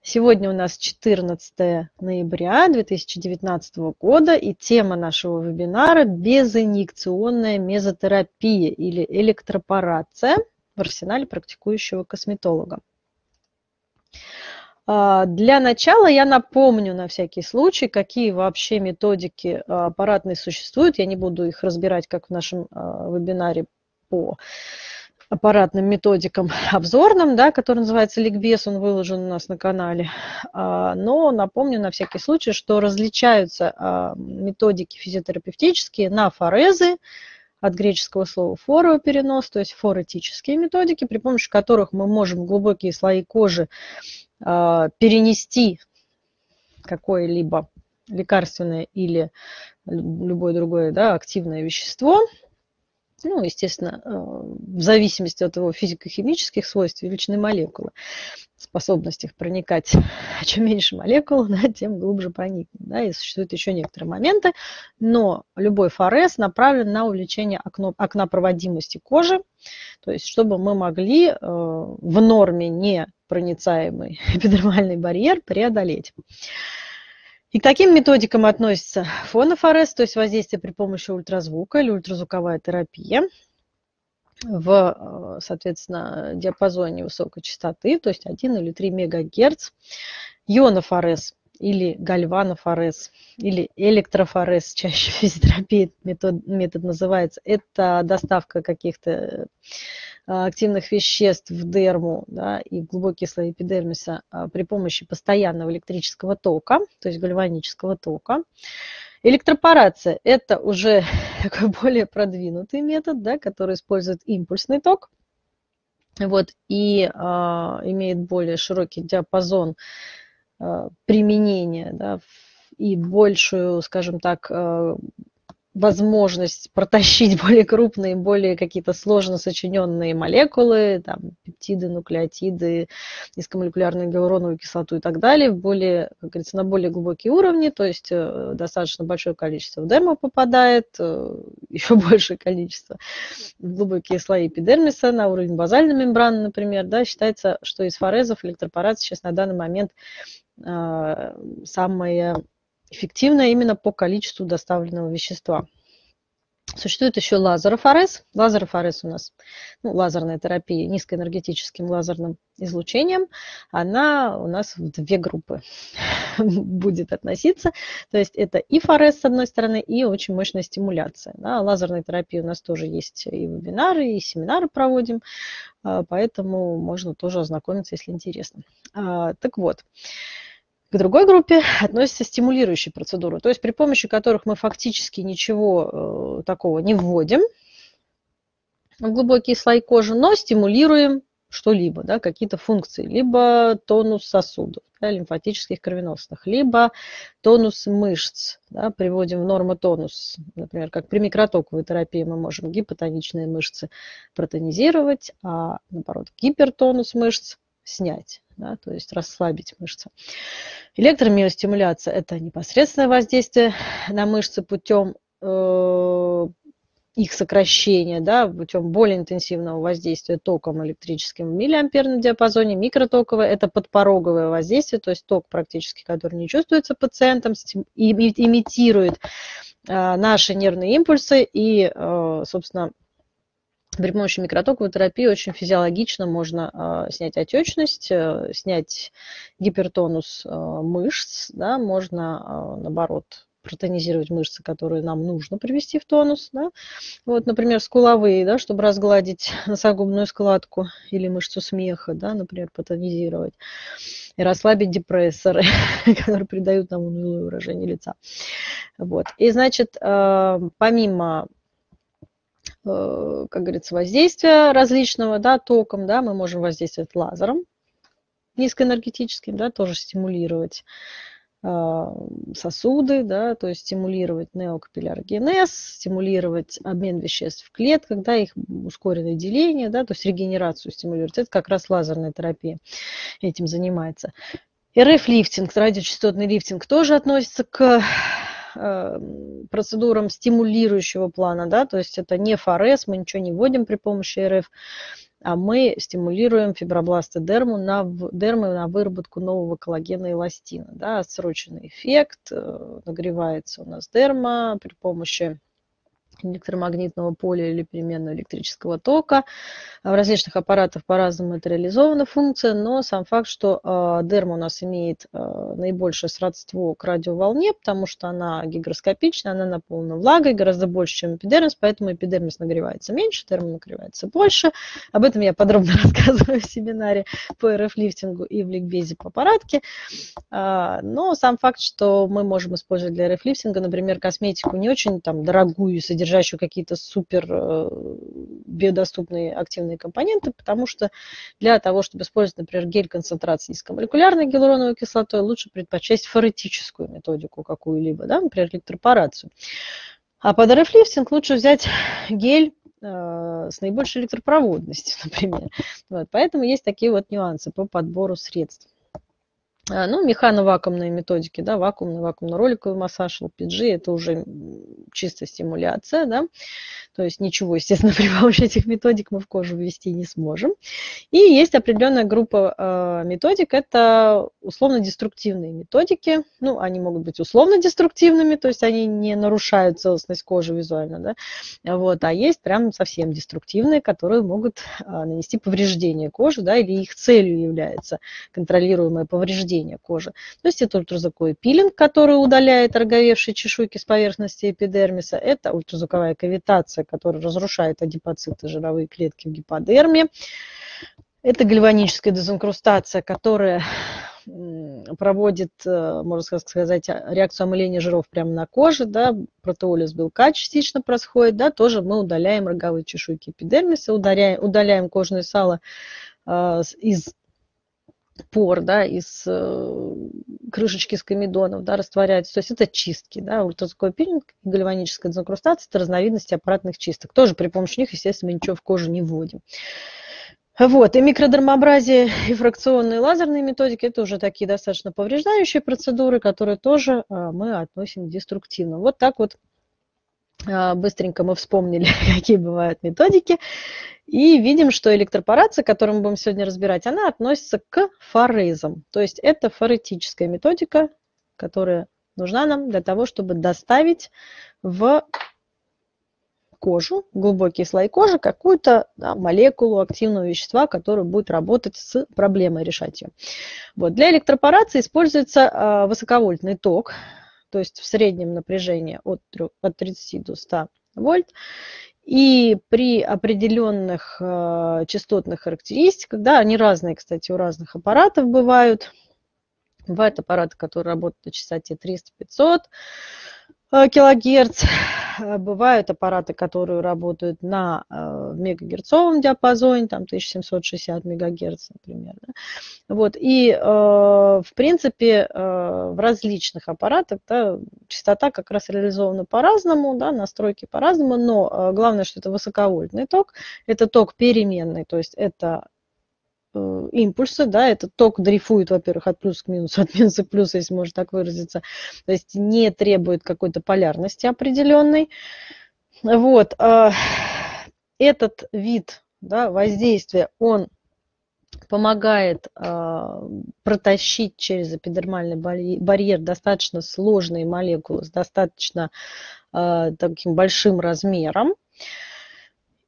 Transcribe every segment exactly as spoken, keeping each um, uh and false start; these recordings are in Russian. Сегодня у нас четырнадцатое ноября две тысячи девятнадцатого года, и тема нашего вебинара – безинъекционная мезотерапия или электропорация в арсенале практикующего косметолога. Для начала я напомню на всякий случай, какие вообще методики аппаратные существуют. Я не буду их разбирать, как в нашем вебинаре по аппаратным методикам обзорным, да, который называется «Ликбез», он выложен у нас на канале. Но напомню на всякий случай, что различаются методики физиотерапевтические на форезы, от греческого слова «форо» перенос, то есть форетические методики, при помощи которых мы можем глубокие слои кожи перенести какое-либо лекарственное или любое другое, да, активное вещество. Ну, естественно, в зависимости от его физико-химических свойств и величины молекулы, способность их проникать. Чем меньше молекул, да, тем глубже проникнет. Да, и существуют еще некоторые моменты, но любой форез направлен на увеличение окно, окна проводимости кожи, то есть чтобы мы могли э, в норме непроницаемый эпидермальный барьер преодолеть. И к таким методикам относятся фонофорез, то есть воздействие при помощи ультразвука или ультразвуковая терапия в, соответственно, диапазоне высокой частоты, то есть один или три мегагерц, ионофорез или гальванофорез или электрофорез, чаще физиотерапии метод, метод называется, это доставка каких-то активных веществ в дерму, да, и в глубокие слои эпидермиса при помощи постоянного электрического тока, то есть гальванического тока. Электропорация – это уже такой более продвинутый метод, да, который использует импульсный ток, вот, и а, имеет более широкий диапазон а, применения, да, и большую, скажем так, а, возможность протащить более крупные, более какие-то сложно сочиненные молекулы, там, пептиды, нуклеотиды, низкомолекулярную гиалуроновую кислоту и так далее, в более, как говорится, на более глубокие уровни, то есть достаточно большое количество в дерму попадает, еще большее количество в глубокие слои эпидермиса, на уровень базальной мембраны, например, да, считается, что из форезов электропорация сейчас на данный момент э, самая эффективно именно по количеству доставленного вещества. Существует еще лазерофорез. Лазерофорез у нас, ну, лазерная терапия низкоэнергетическим лазерным излучением. Она у нас в две группы будет относиться. То есть это и форез с одной стороны, и очень мощная стимуляция. Да, лазерной терапии у нас тоже есть и вебинары, и семинары проводим, поэтому можно тоже ознакомиться, если интересно. Так вот. К другой группе относятся стимулирующие процедуры, то есть при помощи которых мы фактически ничего такого не вводим в глубокие слои кожи, но стимулируем что-либо, да, какие-то функции, либо тонус сосудов, да, лимфатических, кровеносных, либо тонус мышц, да, приводим в нормотонус, например, как при микротоковой терапии мы можем гипотоничные мышцы протонизировать, а наоборот гипертонус мышц снять, да, то есть расслабить мышцы. Электромиостимуляция – это непосредственное воздействие на мышцы путем э, их сокращения, да, путем более интенсивного воздействия током электрическим в миллиамперном диапазоне. Микротоковое – это подпороговое воздействие, то есть ток практически, который не чувствуется пациентом, и имитирует э, наши нервные импульсы и, э, собственно, при помощи микротоковой терапии очень физиологично можно э, снять отечность, э, снять гипертонус э, мышц, да, можно, э, наоборот, протонизировать мышцы, которые нам нужно привести в тонус. Да. Вот, например, скуловые, да, чтобы разгладить носогубную складку или мышцу смеха, да, например, протонизировать. И расслабить депрессоры, которые придают нам унылое выражение лица. Вот. И, значит, э, помимо... как говорится, воздействия различного, да, током, да, мы можем воздействовать лазером низкоэнергетическим, да, тоже стимулировать э, сосуды, да, то есть стимулировать неокапиллярогенез, стимулировать обмен веществ в клетках, да, их ускоренное деление, да, то есть регенерацию стимулировать. Это как раз лазерная терапия этим занимается. эр эф-лифтинг, радиочастотный лифтинг тоже относится к процедурам стимулирующего плана, да, то есть это не форез, мы ничего не вводим при помощи эр эф, мы стимулируем фибробласты дермы на, дермы на выработку нового коллагена и эластина. Да, отсроченный эффект, нагревается у нас дерма при помощи электромагнитного поля или переменного электрического тока. В различных аппаратах по-разному это реализована функция, но сам факт, что дерма у нас имеет наибольшее сродство к радиоволне, потому что она гигроскопична, она наполнена влагой, гораздо больше, чем эпидермис, поэтому эпидермис нагревается меньше, дерма нагревается больше. Об этом я подробно рассказываю в семинаре по эр эф-лифтингу и в ликбезе по аппаратке. Но сам факт, что мы можем использовать для эр эф-лифтинга, например, косметику не очень там дорогую, содержащую какие-то супер биодоступные активные компоненты, потому что для того, чтобы использовать, например, гель-концентрат с низкомолекулярной гиалуроновой кислотой, лучше предпочесть форетическую методику какую-либо, да, например, электропорацию. А под эр эф-лифтинг лучше взять гель с наибольшей электропроводностью, например. Вот, поэтому есть такие вот нюансы по подбору средств. Ну, механовакуумные методики, да, вакуумный, вакуумно-роликовый массаж, эл пи джи, это уже чисто стимуляция, да, то есть ничего, естественно, при помощи этих методик мы в кожу ввести не сможем. И есть определенная группа методик, это условно-деструктивные методики, ну, они могут быть условно-деструктивными, то есть они не нарушают целостность кожи визуально, да, вот, а есть прям совсем деструктивные, которые могут нанести повреждение кожи, да, или их целью является контролируемое повреждение кожи. То есть это ультразвуковой пилинг, который удаляет ороговевшие чешуйки с поверхности эпидермиса. Это ультразвуковая кавитация, которая разрушает адипоциты, жировые клетки в гиподерме. Это гальваническая дезинкрустация, которая проводит, можно сказать, реакцию омыления жиров прямо на коже, да, протеолиз белка частично происходит, да, тоже мы удаляем роговые чешуйки эпидермиса, удаляем, удаляем кожное сало э, из пор, да, из э, крышечки с комедонов, да, растворяется. То есть это чистки, да, ультразвуковой пилинг, гальваническая дезинкрустация, это разновидности аппаратных чисток. Тоже при помощи них, естественно, мы ничего в кожу не вводим. Вот, и микродермообразие, и фракционные лазерные методики, это уже такие достаточно повреждающие процедуры, которые тоже э, мы относим к деструктивным. Вот так вот э, быстренько мы вспомнили, какие бывают методики. И видим, что электропорация, которую мы будем сегодня разбирать, она относится к форезам. То есть это форетическая методика, которая нужна нам для того, чтобы доставить в кожу, глубокий слой кожи, какую-то, да, молекулу активного вещества, которая будет работать с проблемой, решать ее. Вот. Для электропорации используется высоковольтный ток, то есть в среднем напряжении от тридцати до ста вольт. И при определенных э, частотных характеристиках, да, они разные, кстати, у разных аппаратов бывают. Бывают аппараты, которые работают на частоте триста-пятьсот э, килогерц. Бывают аппараты, которые работают на э, мегагерцовом диапазоне, там тысяча семьсот шестьдесят мегагерц, например. Да. Вот. И, э, в принципе, э, в различных аппаратах, да, частота как раз реализована по-разному, да, настройки по-разному, но э, главное, что это высоковольтный ток, это ток переменный, то есть это импульсы, да, этот ток дрейфует, во-первых, от плюса к минусу, от минуса к плюсу, если можно так выразиться, то есть не требует какой-то полярности определенной. Вот, этот вид, да, воздействия, он помогает протащить через эпидермальный барьер достаточно сложные молекулы с достаточно таким большим размером.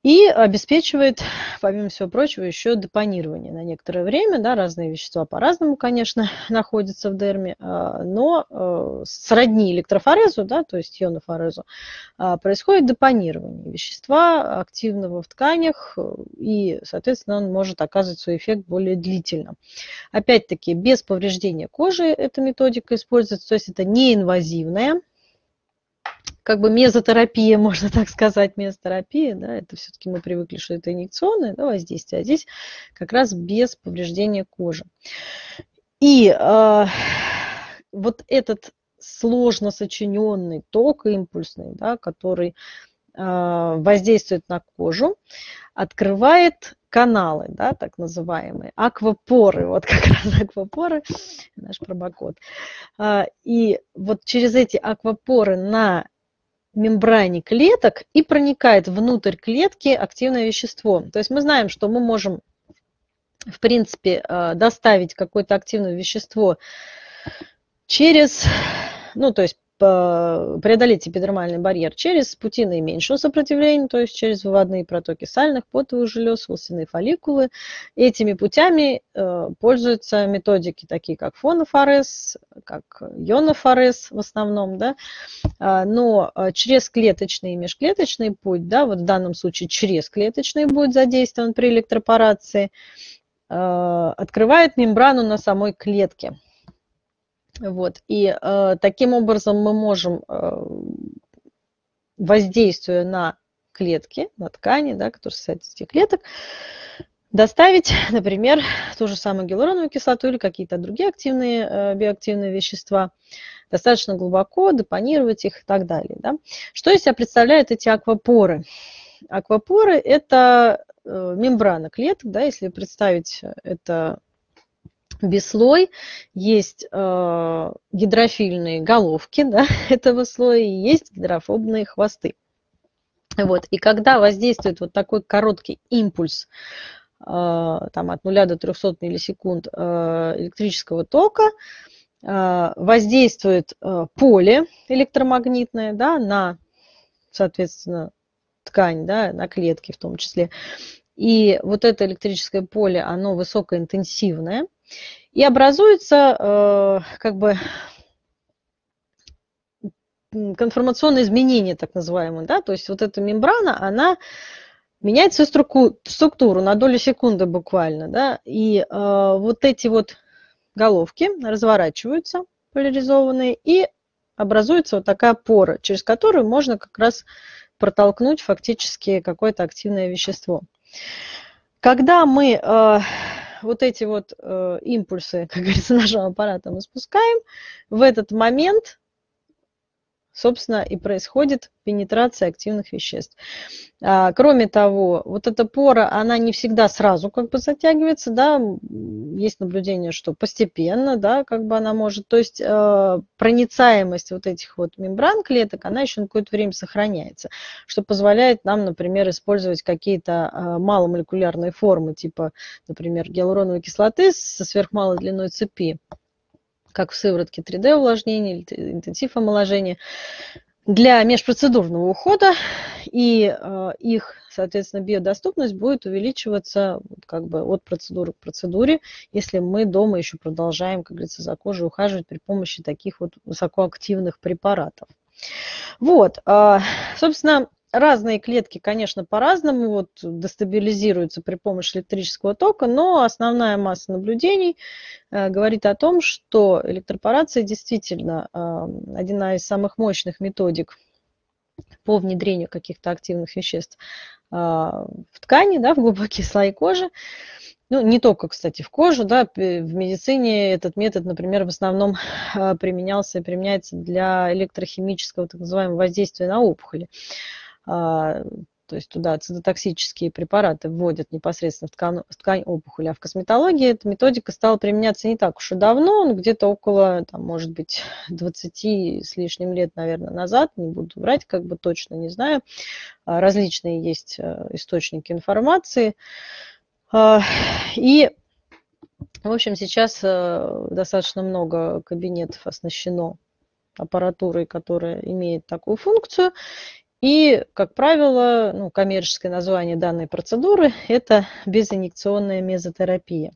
И обеспечивает, помимо всего прочего, еще депонирование на некоторое время. Да, разные вещества по-разному, конечно, находятся в дерме, но сродни электрофорезу, да, то есть ионофорезу, происходит депонирование вещества активного в тканях, и, соответственно, он может оказывать свой эффект более длительно. Опять-таки, без повреждения кожи эта методика используется, то есть это неинвазивная, как бы мезотерапия, можно так сказать, мезотерапия, да, это все-таки мы привыкли, что это инъекционное, да, воздействие, а здесь как раз без повреждения кожи. И э, вот этот сложно сочиненный ток импульсный, да, который э, воздействует на кожу, открывает каналы, да, так называемые, аквапоры, вот как раз аквапоры, наш промокод. И вот через эти аквапоры на мембране клеток и проникает внутрь клетки активное вещество. То есть мы знаем, что мы можем, в принципе, доставить какое-то активное вещество через, ну, то есть преодолеть эпидермальный барьер через пути наименьшего сопротивления, то есть через выводные протоки сальных, потовых желез, волосяные фолликулы. Этими путями пользуются методики такие, как фонофорез, как ионофорез в основном, да, но через клеточный и межклеточный путь, да, вот в данном случае через клеточный будет задействован при электропорации, открывает мембрану на самой клетке. Вот. И э, таким образом мы можем, э, воздействуя на клетки, на ткани, да, которые состоят из этих клеток, доставить, например, ту же самую гиалуроновую кислоту или какие-то другие активные, э, биоактивные вещества, достаточно глубоко, депонировать их и так далее. Да. Что из себя представляют эти аквапоры? Аквапоры – это э, мембрана клеток, да, если представить это... Без слой есть э, гидрофильные головки, да, этого слоя, и есть гидрофобные хвосты. Вот. И когда воздействует вот такой короткий импульс, э, там, от нуля до трёхсот миллисекунд э, электрического тока, э, воздействует э, поле электромагнитное, да, на, соответственно, ткань, да, на клетки в том числе. И вот это электрическое поле, оно высокоинтенсивное. И образуется э, как бы конформационное изменение, так называемое, да, то есть вот эта мембрана, она меняет свою струку, структуру на долю секунды буквально, да, и э, вот эти вот головки разворачиваются, поляризованные, и образуется вот такая пора, через которую можно как раз протолкнуть фактически какое-то активное вещество. Когда мы... Э, вот эти вот э, импульсы, как говорится, нашим аппаратом испускаем, в этот момент, собственно, и происходит пенетрация активных веществ. А, кроме того, вот эта пора, она не всегда сразу как бы затягивается, да, есть наблюдение, что постепенно, да, как бы она может, то есть э, проницаемость вот этих вот мембран клеток, она еще на какое-то время сохраняется, что позволяет нам, например, использовать какие-то э, маломолекулярные формы, типа, например, гиалуроновой кислоты со сверхмалой длиной цепи, как в сыворотке три дэ увлажнения, интенсив омоложения, для межпроцедурного ухода, и э, их, соответственно, биодоступность будет увеличиваться как бы от процедуры к процедуре, если мы дома еще продолжаем, как говорится, за кожей ухаживать при помощи таких вот высокоактивных препаратов. Вот, э, собственно, разные клетки, конечно, по-разному вот дестабилизируются при помощи электрического тока, но основная масса наблюдений э, говорит о том, что электропорация действительно э, одна из самых мощных методик по внедрению каких-то активных веществ э, в ткани, да, в глубокие слои кожи. Ну, не только, кстати, в кожу, да, в медицине этот метод, например, в основном применялся и применяется для электрохимического, так называемого, воздействия на опухоли. То есть туда цитотоксические препараты вводят непосредственно в ткань, в ткань опухоли. А в косметологии эта методика стала применяться не так уж и давно, где-то около, там, может быть, двадцати с лишним лет, наверное, назад, не буду врать, как бы точно не знаю. Различные есть источники информации. И, в общем, сейчас достаточно много кабинетов оснащено аппаратурой, которая имеет такую функцию. И, как правило, ну, коммерческое название данной процедуры – это безинъекционная мезотерапия.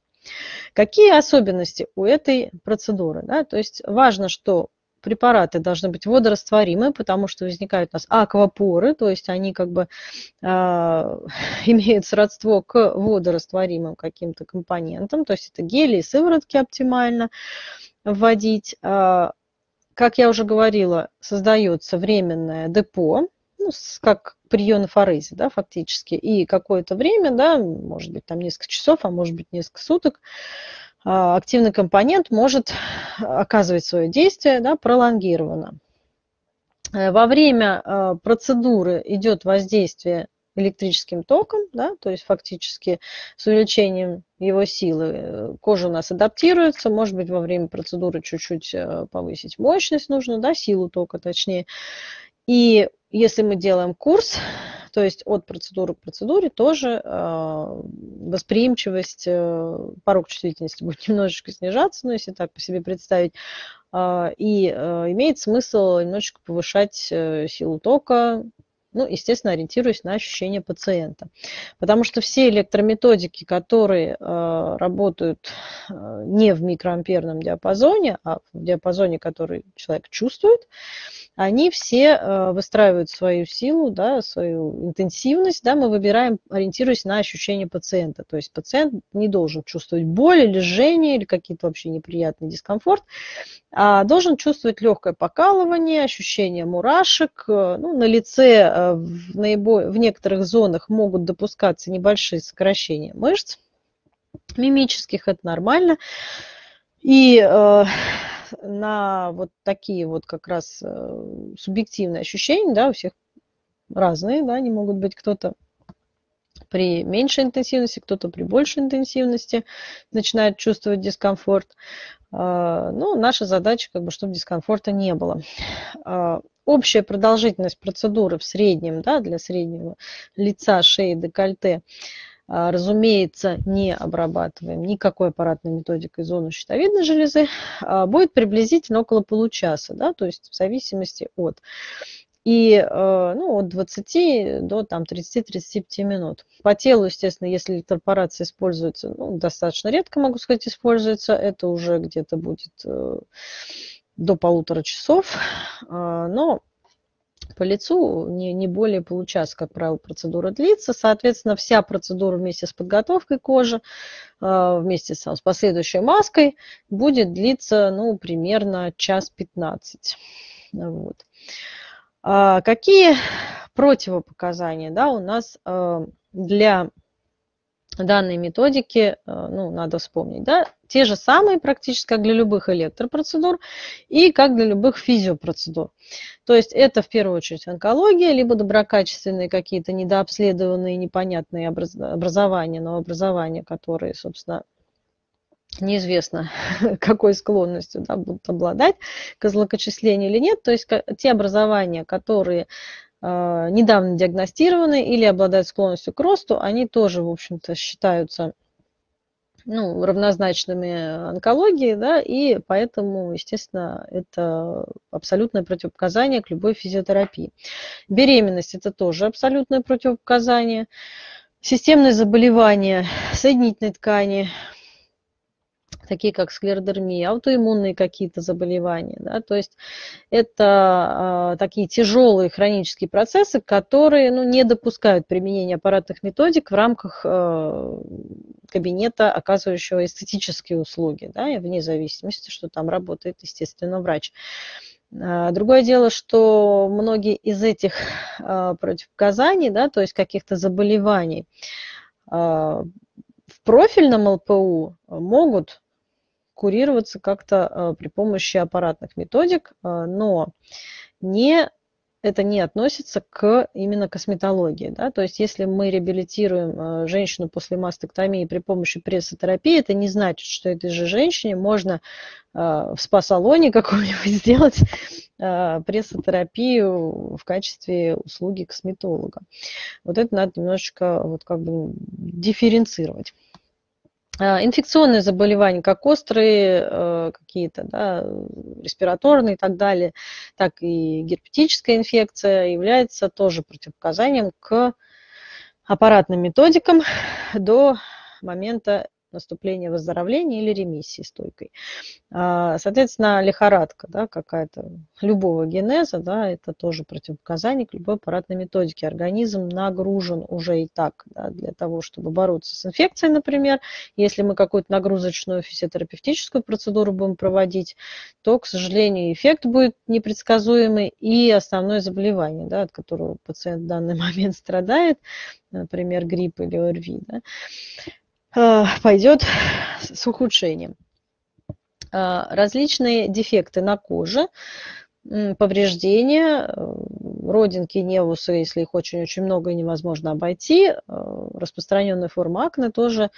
Какие особенности у этой процедуры? Да? То есть важно, что препараты должны быть водорастворимы, потому что возникают у нас аквапоры, то есть они как бы э, имеют сродство к водорастворимым каким-то компонентам, то есть это гели и сыворотки оптимально вводить. Как я уже говорила, создается временное депо, ну, как при ионофорезе, да, фактически, и какое-то время, да, может быть, там несколько часов, а может быть, несколько суток, активный компонент может оказывать свое действие, да, пролонгированно. Во время процедуры идет воздействие электрическим током, да, то есть фактически с увеличением его силы кожа у нас адаптируется, может быть, во время процедуры чуть-чуть повысить мощность нужно, да, силу тока точнее. И Если мы делаем курс, то есть от процедуры к процедуре, тоже восприимчивость, порог чувствительности будет немножечко снижаться, но если так по себе представить. И имеет смысл немножечко повышать силу тока, ну, естественно, ориентируясь на ощущения пациента. Потому что все электрометодики, которые э, работают э, не в микроамперном диапазоне, а в диапазоне, который человек чувствует, они все э, выстраивают свою силу, да, свою интенсивность. Да, мы выбираем, ориентируясь на ощущения пациента. То есть пациент не должен чувствовать боль или жжение, или какие-то вообще неприятный дискомфорт, а должен чувствовать легкое покалывание, ощущение мурашек. Э, ну, на лице э, В, наиболь... в некоторых зонах могут допускаться небольшие сокращения мышц мимических, это нормально. И э, на вот такие вот как раз э, субъективные ощущения, да, у всех разные, да, они могут быть кто-то при меньшей интенсивности, кто-то при большей интенсивности начинает чувствовать дискомфорт. Э, ну, наша задача, как бы, чтобы дискомфорта не было. Общая продолжительность процедуры в среднем, да, для среднего лица, шеи, декольте, разумеется, не обрабатываем никакой аппаратной методикой зону щитовидной железы, будет приблизительно около получаса, да, то есть в зависимости от, и, ну, от двадцати до там тридцати тридцати пяти минут. По телу, естественно, если электропорация используется, ну, достаточно редко, могу сказать, используется, это уже где-то будет до полутора часов, но по лицу не, не более получаса, как правило, процедура длится. Соответственно, вся процедура вместе с подготовкой кожи, вместе с последующей маской будет длиться, ну, примерно час пятнадцать. Вот. Какие противопоказания, да, у нас для данной методики, ну, надо вспомнить, да, те же самые практически, как для любых электропроцедур и как для любых физиопроцедур. То есть это в первую очередь онкология, либо доброкачественные какие-то недообследованные, непонятные образования, новообразования, которые, собственно, неизвестно, какой склонностью, да, будут обладать к злокочислению или нет. То есть те образования, которые недавно диагностированы или обладают склонностью к росту, они тоже, в общем-то, считаются, ну, равнозначными онкологии, да, и поэтому, естественно, это абсолютное противопоказание к любой физиотерапии. Беременность – это тоже абсолютное противопоказание. Системные заболевания соединительной ткани, такие как склеродермия, аутоиммунные какие-то заболевания. Да? То есть это э, такие тяжелые хронические процессы, которые, ну, не допускают применения аппаратных методик в рамках э, кабинета, оказывающего эстетические услуги, да? И вне зависимости, что там работает, естественно, врач. Другое дело, что многие из этих э, противопоказаний, да, то есть каких-то заболеваний э, в профильном ЛПУ могут курироваться как-то при помощи аппаратных методик, но не, это не относится к именно косметологии. Да? То есть если мы реабилитируем женщину после мастектомии при помощи прессотерапии, это не значит, что этой же женщине можно в спа-салоне каком-нибудь сделать прессотерапию в качестве услуги косметолога. Вот это надо немножечко вот как бы дифференцировать. Инфекционные заболевания, как острые какие-то, да, респираторные и так далее, так и герпетическая инфекция, является тоже противопоказанием к аппаратным методикам до момента наступления выздоровления или ремиссии стойкой. Соответственно, лихорадка, да, какая-то любого генеза, да, это тоже противопоказание к любой аппаратной методике. Организм нагружен уже и так, да, для того, чтобы бороться с инфекцией, например. Если мы какую-то нагрузочную физиотерапевтическую процедуру будем проводить, то, к сожалению, эффект будет непредсказуемый, и основное заболевание, да, от которого пациент в данный момент страдает, например, грипп или ОРВИ, да, пойдет с ухудшением. Различные дефекты на коже, повреждения, родинки, невусы, если их очень-очень много и невозможно обойти, распространенная форма акне тоже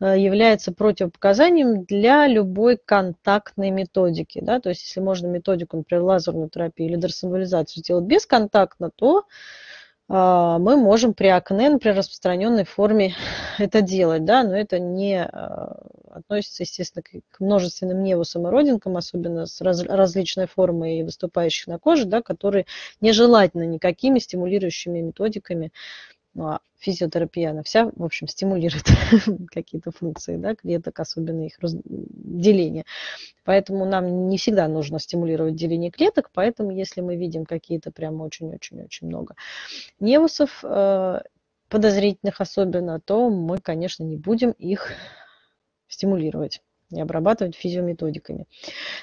является противопоказанием для любой контактной методики. Да? То есть если можно методику, например, лазерную терапию или дерсонвализацию делать бесконтактно, то мы можем при акне, например, распространенной форме это делать, да, но это не относится, естественно, к множественным невусам и родинкам, особенно с раз, различной формой и выступающих на коже, да, которые нежелательно никакими стимулирующими методиками. Ну, а физиотерапия, она вся, в общем, стимулирует какие-то функции, да, клеток, особенно их раз... деление. Поэтому нам не всегда нужно стимулировать деление клеток, поэтому если мы видим какие-то прям очень-очень-очень много невусов, э, подозрительных особенно, то мы, конечно, не будем их стимулировать и обрабатывать физиометодиками.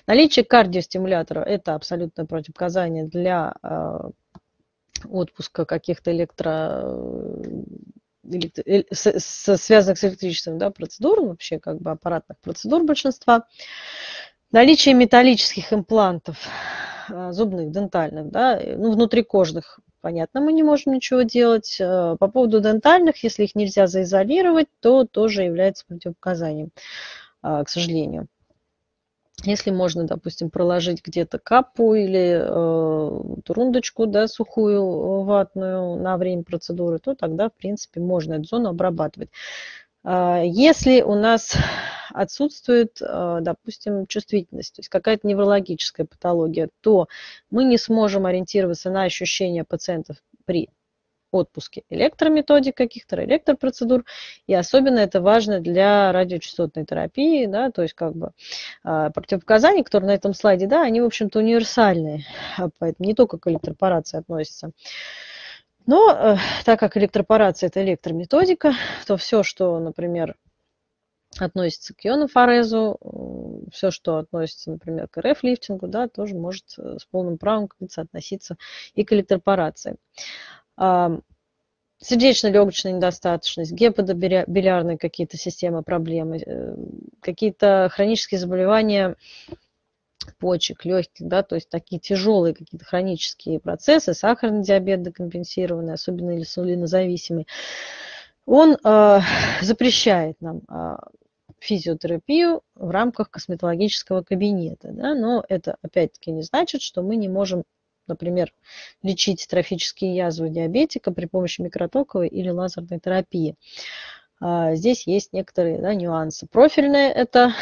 Наличие кардиостимулятора – это абсолютное противопоказание для э, отпуска каких-то электро... электро... связанных с электричеством, да, процедур, вообще как бы аппаратных процедур большинства. Наличие металлических имплантов, зубных, дентальных, да, ну, внутрикожных, понятно, мы не можем ничего делать. По поводу дентальных, если их нельзя заизолировать, то тоже является противопоказанием, к сожалению. Если можно, допустим, проложить где-то капу или э, рундочку, да, сухую ватную на время процедуры, то тогда, в принципе, можно эту зону обрабатывать. Если у нас отсутствует, допустим, чувствительность, то есть какая-то неврологическая патология, то мы не сможем ориентироваться на ощущения пациентов при отпуске электрометодик каких-то, электропроцедур, и особенно это важно для радиочастотной терапии, да, то есть как бы противопоказания, которые на этом слайде, да, они, в общем-то, универсальные, поэтому не только к электропорации относятся. Но так как электропорация – это электрометодика, то все, что, например, относится к ионофорезу, все, что относится, например, к эр эф-лифтингу, да, тоже может с полным правом, как говорится, относиться и к электропорации. Сердечно-легочная недостаточность, гепатобилиарные какие-то системы, проблемы, какие-то хронические заболевания почек, легких, да, то есть такие тяжелые какие-то хронические процессы, сахарный диабет декомпенсированный, особенно инсулинозависимый, он э, запрещает нам э, физиотерапию в рамках косметологического кабинета, да, но это опять-таки не значит, что мы не можем, например, лечить трофические язвы диабетика при помощи микротоковой или лазерной терапии. Здесь есть некоторые, да, нюансы. Профильное – это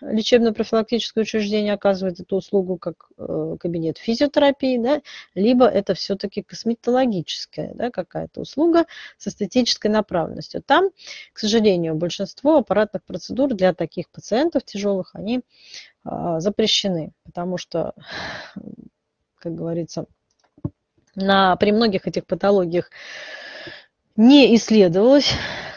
лечебно-профилактическое учреждение оказывает эту услугу как кабинет физиотерапии, да, либо это все-таки косметологическая, да, какая-то услуга с эстетической направленностью. Там, к сожалению, большинство аппаратных процедур для таких пациентов тяжелых, они запрещены, потому что, как говорится, на, при многих этих патологиях не исследовалось,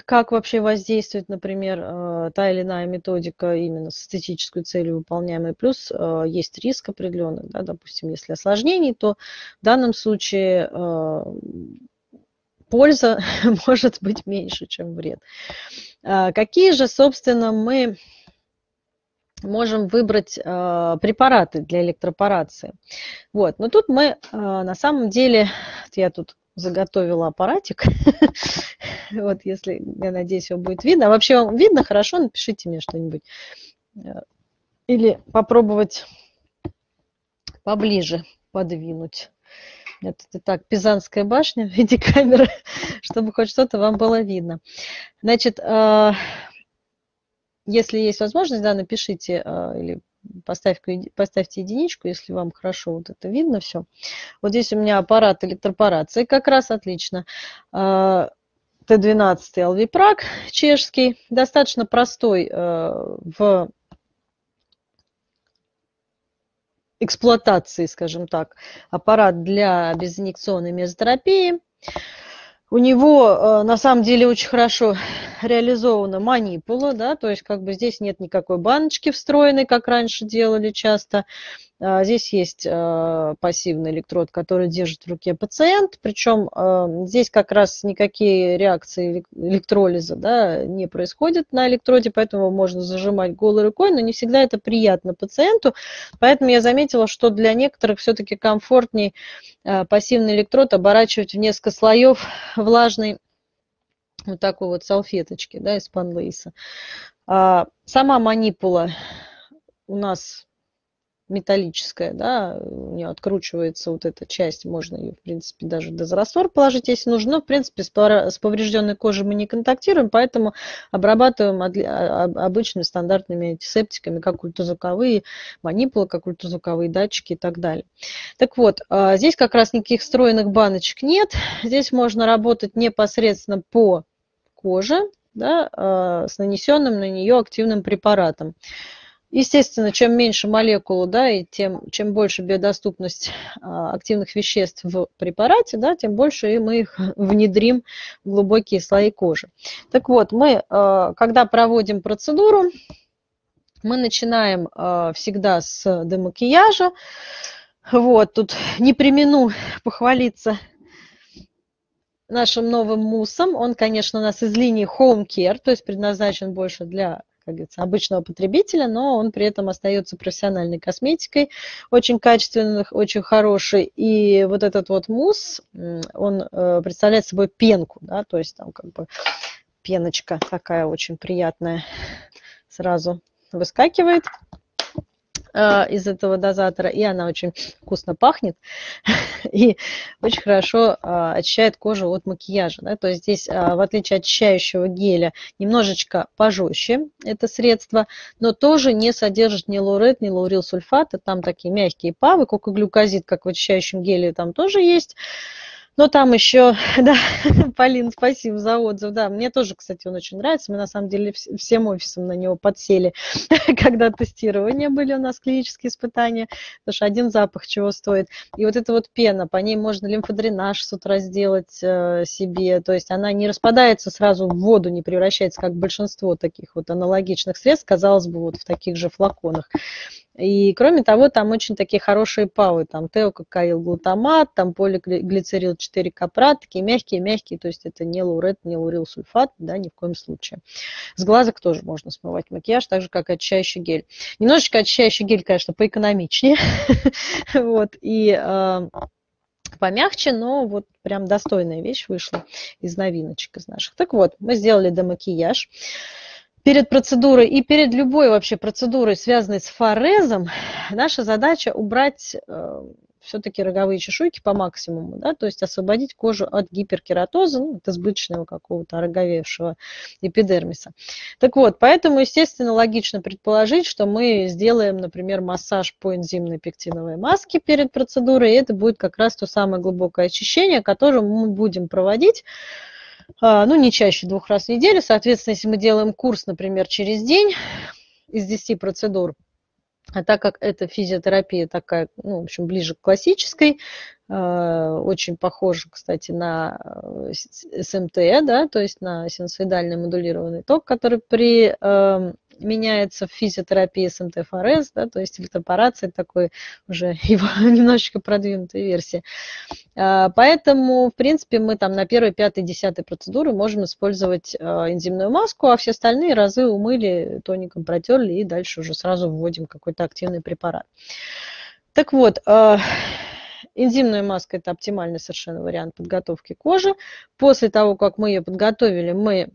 как вообще воздействует, например, та или иная методика именно с эстетической целью выполняемой. Плюс есть риск определенный, да, допустим, если осложнений, то в данном случае польза может быть меньше, чем вред. Какие же, собственно, мы можем выбрать э, препараты для электропорации. Вот. Но тут мы э, на самом деле, я тут заготовила аппаратик, вот если, я надеюсь, его будет видно. А вообще вам видно хорошо, напишите мне что-нибудь. Или попробовать поближе подвинуть. Это так, Пизанская башня в виде камеры, чтобы хоть что-то вам было видно. Значит, э, если есть возможность, да, напишите или поставьте, поставьте единичку, если вам хорошо вот это видно все. Вот здесь у меня аппарат электропорации, как раз отлично. Т двенадцать эл ви-Прак чешский, достаточно простой в эксплуатации, скажем так, аппарат для безинъекционной мезотерапии. У него на самом деле очень хорошо реализована манипула, да, то есть как бы здесь нет никакой баночки встроенной, как раньше делали часто. Здесь есть пассивный электрод, который держит в руке пациент, причем здесь как раз никакие реакции электролиза, да, не происходят на электроде, поэтому можно зажимать голой рукой, но не всегда это приятно пациенту. Поэтому я заметила, что для некоторых все-таки комфортнее пассивный электрод оборачивать в несколько слоев влажной вот такой вот салфеточки, да, из панлейса. Сама манипула у нас металлическая, да, у нее откручивается вот эта часть, можно ее, в принципе, даже в дезраствор положить, если нужно, но, в принципе, с поврежденной кожей мы не контактируем, поэтому обрабатываем обычными стандартными антисептиками, как ультразвуковые манипулы, как ультразвуковые датчики и так далее. Так вот, здесь как раз никаких встроенных баночек нет, здесь можно работать непосредственно по коже, да, с нанесенным на нее активным препаратом. Естественно, чем меньше молекулу, да, и тем, чем больше биодоступность активных веществ в препарате, да, тем больше и мы их внедрим в глубокие слои кожи. Так вот, мы, когда проводим процедуру, мы начинаем всегда с демакияжа. Вот, тут не премину похвалиться нашим новым муссом. Он, конечно, у нас из линии Home Care, то есть предназначен больше для обычного потребителя, но он при этом остается профессиональной косметикой, очень качественной, очень хорошей. И вот этот вот мусс, он представляет собой пенку, да, то есть там как бы пеночка такая очень приятная сразу выскакивает из этого дозатора, и она очень вкусно пахнет и очень хорошо очищает кожу от макияжа. Да? То есть здесь, в отличие от очищающего геля, немножечко пожестче это средство, но тоже не содержит ни лаурет, ни лаурилсульфата, там такие мягкие павы, кокоглюкозид, как в очищающем геле, там тоже есть. Но там еще, да, Полин, спасибо за отзыв, да, мне тоже, кстати, он очень нравится, мы на самом деле всем офисом на него подсели, когда тестирования были у нас, клинические испытания, потому что один запах чего стоит. И вот эта вот пена, по ней можно лимфодренаж с утра сделать себе, то есть она не распадается сразу в воду, не превращается, как большинство таких вот аналогичных средств, казалось бы, вот в таких же флаконах. И, кроме того, там очень такие хорошие павы, там теококаилглутамат, там полиглицерил четыре капрат, такие мягкие-мягкие, то есть это не лаурет, не лаурилсульфат, да, ни в коем случае. С глазок тоже можно смывать макияж, так же, как и очищающий гель. Немножечко очищающий гель, конечно, поэкономичнее, вот, и помягче, но вот прям достойная вещь вышла из новиночек из наших. Так вот, мы сделали демакияж. Перед процедурой и перед любой вообще процедурой, связанной с форезом, наша задача убрать э, все-таки роговые чешуйки по максимуму, да, то есть освободить кожу от гиперкератоза, ну, от избыточного какого-то роговевшего эпидермиса. Так вот, поэтому, естественно, логично предположить, что мы сделаем, например, массаж по энзимной пектиновой маске перед процедурой, и это будет как раз то самое глубокое очищение, которое мы будем проводить, ну, не чаще двух раз в неделю. Соответственно, если мы делаем курс, например, через день из десяти процедур, а так как это физиотерапия такая, ну, в общем, ближе к классической, очень похожа, кстати, на СМТ, да, то есть на синусоидальный модулированный ток, который при... меняется в физиотерапии СМТ-ФРС, да, то есть электропорация, такой уже его немножечко продвинутая версия. Поэтому, в принципе, мы там на первой, пятой, десятой процедуры можем использовать энзимную маску, а все остальные разы умыли, тоником протерли и дальше уже сразу вводим какой-то активный препарат. Так вот, энзимная маска – это оптимальный совершенно вариант подготовки кожи. После того, как мы ее подготовили, мы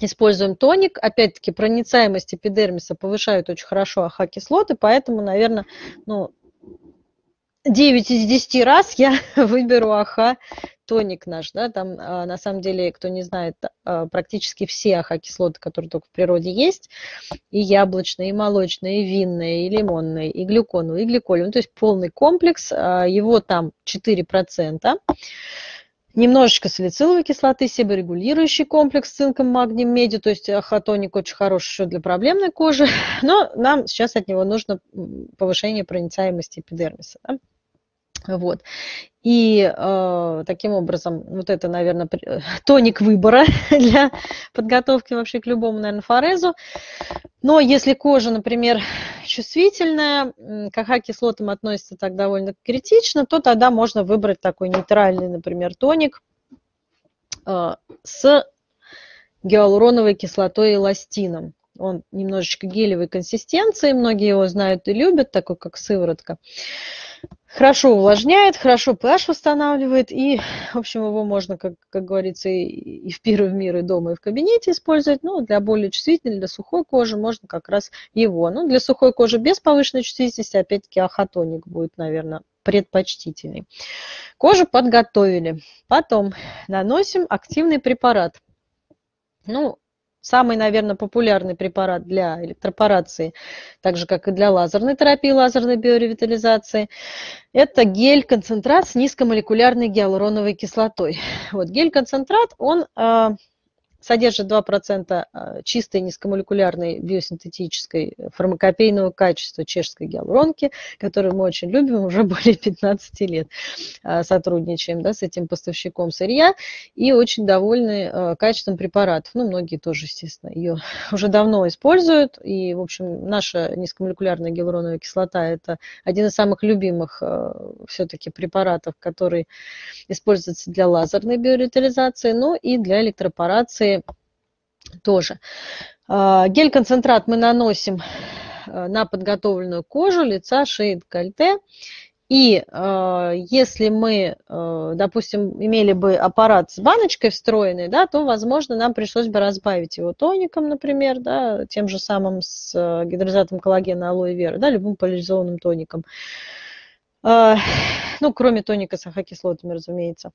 используем тоник. Опять-таки, проницаемость эпидермиса повышает очень хорошо а ха кислоты, поэтому, наверное, ну, девять из десяти раз я выберу а ха тоник наш. Да? Там, на самом деле, кто не знает, практически все а ха кислоты, которые только в природе есть, и яблочные, и молочные, и винные, и лимонные, и глюконовые, и гликолевые, ну, то есть полный комплекс, его там четыре процента. Немножечко салициловой кислоты, себорегулирующий комплекс с цинком, магнием, медью, то есть а ха тоник очень хороший еще для проблемной кожи, но нам сейчас от него нужно повышение проницаемости эпидермиса. Да? Вот. И э, таким образом, вот это, наверное, тоник выбора для подготовки вообще к любому, наверное, форезу. Но если кожа, например, чувствительная, к АХ-кислотам относится так довольно критично, то тогда можно выбрать такой нейтральный, например, тоник э, с гиалуроновой кислотой и эластином. Он немножечко гелевой консистенции, многие его знают и любят, такой как сыворотка. Хорошо увлажняет, хорошо pH восстанавливает, и, в общем, его можно, как, как говорится, и, и в первый мир, и дома, и в кабинете использовать. Ну, для более чувствительной, для сухой кожи можно как раз его. Ну, для сухой кожи без повышенной чувствительности, опять-таки, ахатоник будет, наверное, предпочтительный. Кожу подготовили. Потом наносим активный препарат. Ну, самый, наверное, популярный препарат для электропорации, так же, как и для лазерной терапии, лазерной биоревитализации, это гель-концентрат с низкомолекулярной гиалуроновой кислотой. Вот гель-концентрат, он э, содержит два процента чистой низкомолекулярной биосинтетической фармакопейного качества чешской гиалуронки, которую мы очень любим, уже более пятнадцати лет э, сотрудничаем, да, с этим поставщиком сырья, и очень довольны э, качеством препаратов. Ну, многие тоже, естественно, ее уже давно используют. И, в общем, наша низкомолекулярная гиалуроновая кислота – это один из самых любимых э, все-таки препаратов, который используется для лазерной биоревитализации, но и для электропорации тоже. Гель-концентрат мы наносим на подготовленную кожу лица, шеи, декольте. И если мы, допустим, имели бы аппарат с баночкой встроенной, да, то, возможно, нам пришлось бы разбавить его тоником, например, да, тем же самым с гидролизатом коллагена Aloe Vera, да, любым поляризованным тоником. Ну, кроме тоника с АХ-кислотами, разумеется.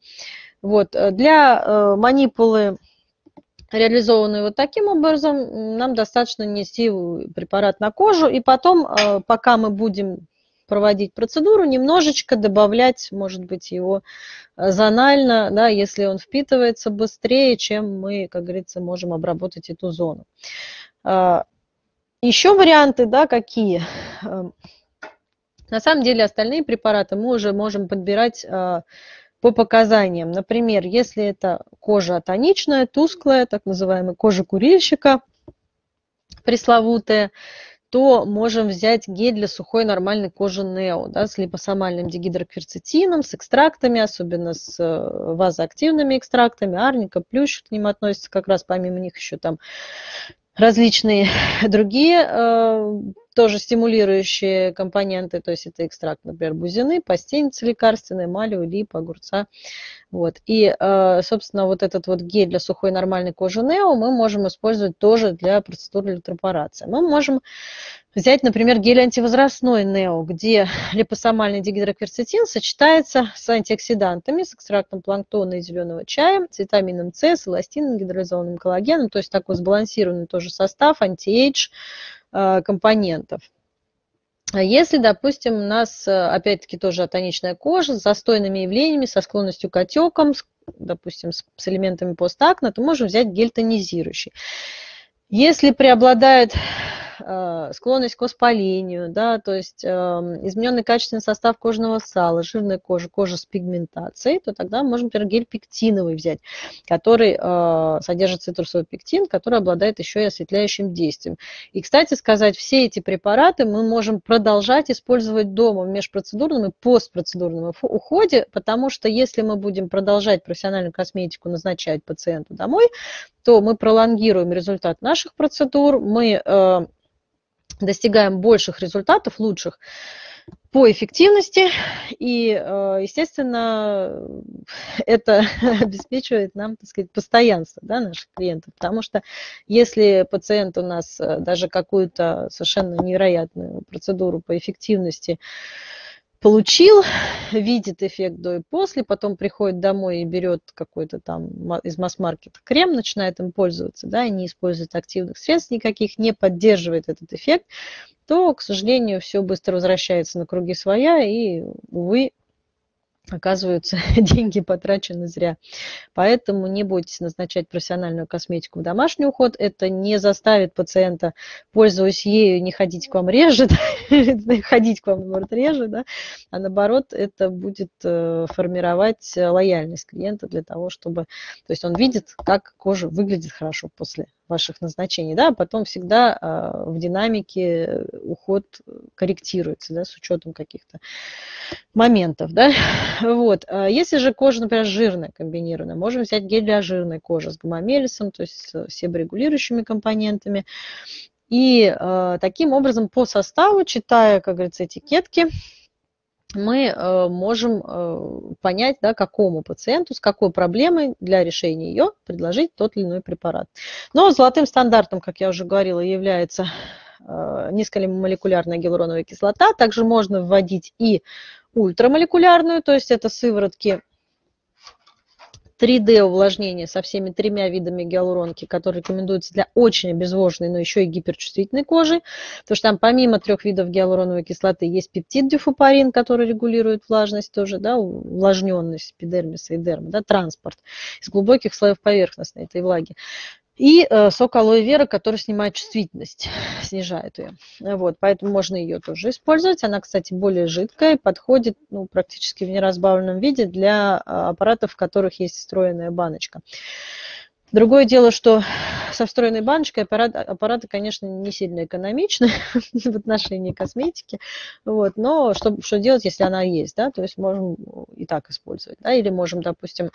Вот. Для манипулы, реализованную вот таким образом, нам достаточно нанести препарат на кожу, и потом, пока мы будем проводить процедуру, немножечко добавлять, может быть, его зонально, да, если он впитывается быстрее, чем мы, как говорится, можем обработать эту зону. Еще варианты, да, какие? На самом деле остальные препараты мы уже можем подбирать по показаниям. Например, если это кожа атоничная, тусклая, так называемая кожа курильщика, пресловутая, то можем взять гель для сухой нормальной кожи Нео, да, с липосомальным дигидрокверцетином, с экстрактами, особенно с вазоактивными экстрактами, арника, плющ, к ним относятся как раз, помимо них еще там различные другие э, тоже стимулирующие компоненты, то есть это экстракт, например, бузины, пастеницы лекарственные, малио, липа, огурца. Вот. И, э, собственно, вот этот вот гель для сухой нормальной кожи Нео мы можем использовать тоже для процедуры электропорации. Мы можем взять, например, гель антивозрастной Нео, где липосомальный дигидрокверцетин сочетается с антиоксидантами, с экстрактом планктона и зеленого чая, с витамином С, с эластином, гидролизованным коллагеном, то есть такой сбалансированный тоже состав, анти-эйдж компонентов. Если, допустим, у нас, опять-таки, тоже атоничная кожа с застойными явлениями, со склонностью к отекам, с, допустим, с, с элементами постакна, то можем взять гель тонизирующий. Если преобладает э, склонность к воспалению, да, то есть э, измененный качественный состав кожного сала, жирная кожа, кожа с пигментацией, то тогда можем, например, гель пектиновый взять, который э, содержит цитрусовый пектин, который обладает еще и осветляющим действием. И, кстати сказать, все эти препараты мы можем продолжать использовать дома в межпроцедурном и постпроцедурном уходе, потому что если мы будем продолжать профессиональную косметику назначать пациенту домой, то мы пролонгируем результат наших процедур, мы э, достигаем больших результатов, лучших по эффективности, и, э, естественно, это обеспечивает нам, так сказать, постоянство, да, наших клиентов, потому что если пациент у нас даже какую-то совершенно невероятную процедуру по эффективности получил, видит эффект до и после, потом приходит домой и берет какой-то там из масс-маркета крем, начинает им пользоваться, да, и не использует активных средств никаких, не поддерживает этот эффект, то, к сожалению, все быстро возвращается на круги своя, и, увы, оказываются деньги потрачены зря. Поэтому не бойтесь назначать профессиональную косметику в домашний уход. Это не заставит пациента, пользуясь ею, не ходить к вам реже, ходить к вам, может, реже, да, а наоборот, это будет формировать лояльность клиента для того, чтобы, то есть он видит, как кожа выглядит хорошо после ваших назначений, да, а потом всегда в динамике уход корректируется, да, с учетом каких-то моментов, да. Вот. Если же кожа, например, жирная, комбинированная, можем взять гель для жирной кожи с гомомелисом, то есть с себорегулирующими компонентами. И э, таким образом по составу, читая, как говорится, этикетки, мы э, можем э, понять, да, какому пациенту, с какой проблемой для решения ее предложить тот или иной препарат. Но золотым стандартом, как я уже говорила, является э, низкомолекулярная гиалуроновая кислота. Также можно вводить и ультрамолекулярную, то есть это сыворотки три дэ увлажнения со всеми тремя видами гиалуронки, которые рекомендуются для очень обезвоженной, но еще и гиперчувствительной кожи, потому что там помимо трех видов гиалуроновой кислоты есть пептид дифупарин, который регулирует влажность тоже, да, увлажненность эпидермиса и дермы, да, транспорт из глубоких слоев поверхностной этой влаги. И сок алоэ вера, который снимает чувствительность, снижает ее. Вот, поэтому можно ее тоже использовать. Она, кстати, более жидкая, подходит, ну, практически в неразбавленном виде для аппаратов, в которых есть встроенная баночка. Другое дело, что со встроенной баночкой аппарат, аппараты, конечно, не сильно экономичны в отношении косметики, вот, но что, что делать, если она есть, да, то есть можем и так использовать, да, или можем, допустим,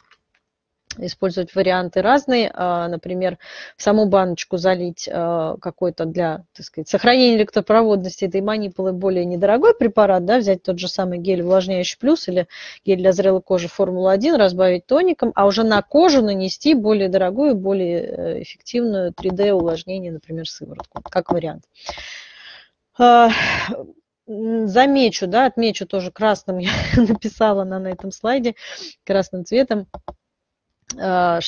использовать варианты разные, например, в саму баночку залить какой-то для, так сказать, сохранения электропроводности этой манипулы более недорогой препарат, да, взять тот же самый гель увлажняющий плюс или гель для зрелой кожи формула один, разбавить тоником, а уже на кожу нанести более дорогую, более эффективную три дэ увлажнение, например, сыворотку, как вариант. Замечу, да, отмечу тоже красным, я написала на, на этом слайде, красным цветом,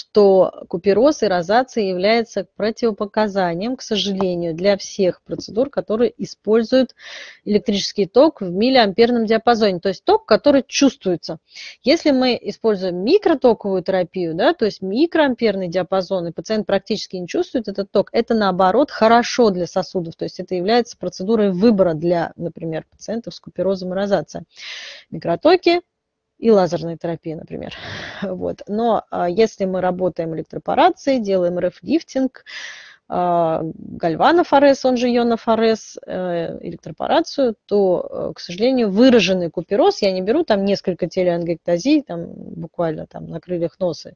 что купероз и розация являются противопоказанием, к сожалению, для всех процедур, которые используют электрический ток в миллиамперном диапазоне, то есть ток, который чувствуется. Если мы используем микротоковую терапию, да, то есть микроамперный диапазон, и пациент практически не чувствует этот ток, это наоборот хорошо для сосудов, то есть это является процедурой выбора для, например, пациентов с куперозом и розацией. Микротоки и лазерной терапии, например. Вот. Но а, если мы работаем электропорацией, делаем эр эф-лифтинг, а, гальванофорез, он же ионофорез, э, электропорацию, то, к сожалению, выраженный купероз, я не беру там несколько телеангиэктазий, там буквально там на крыльях носа,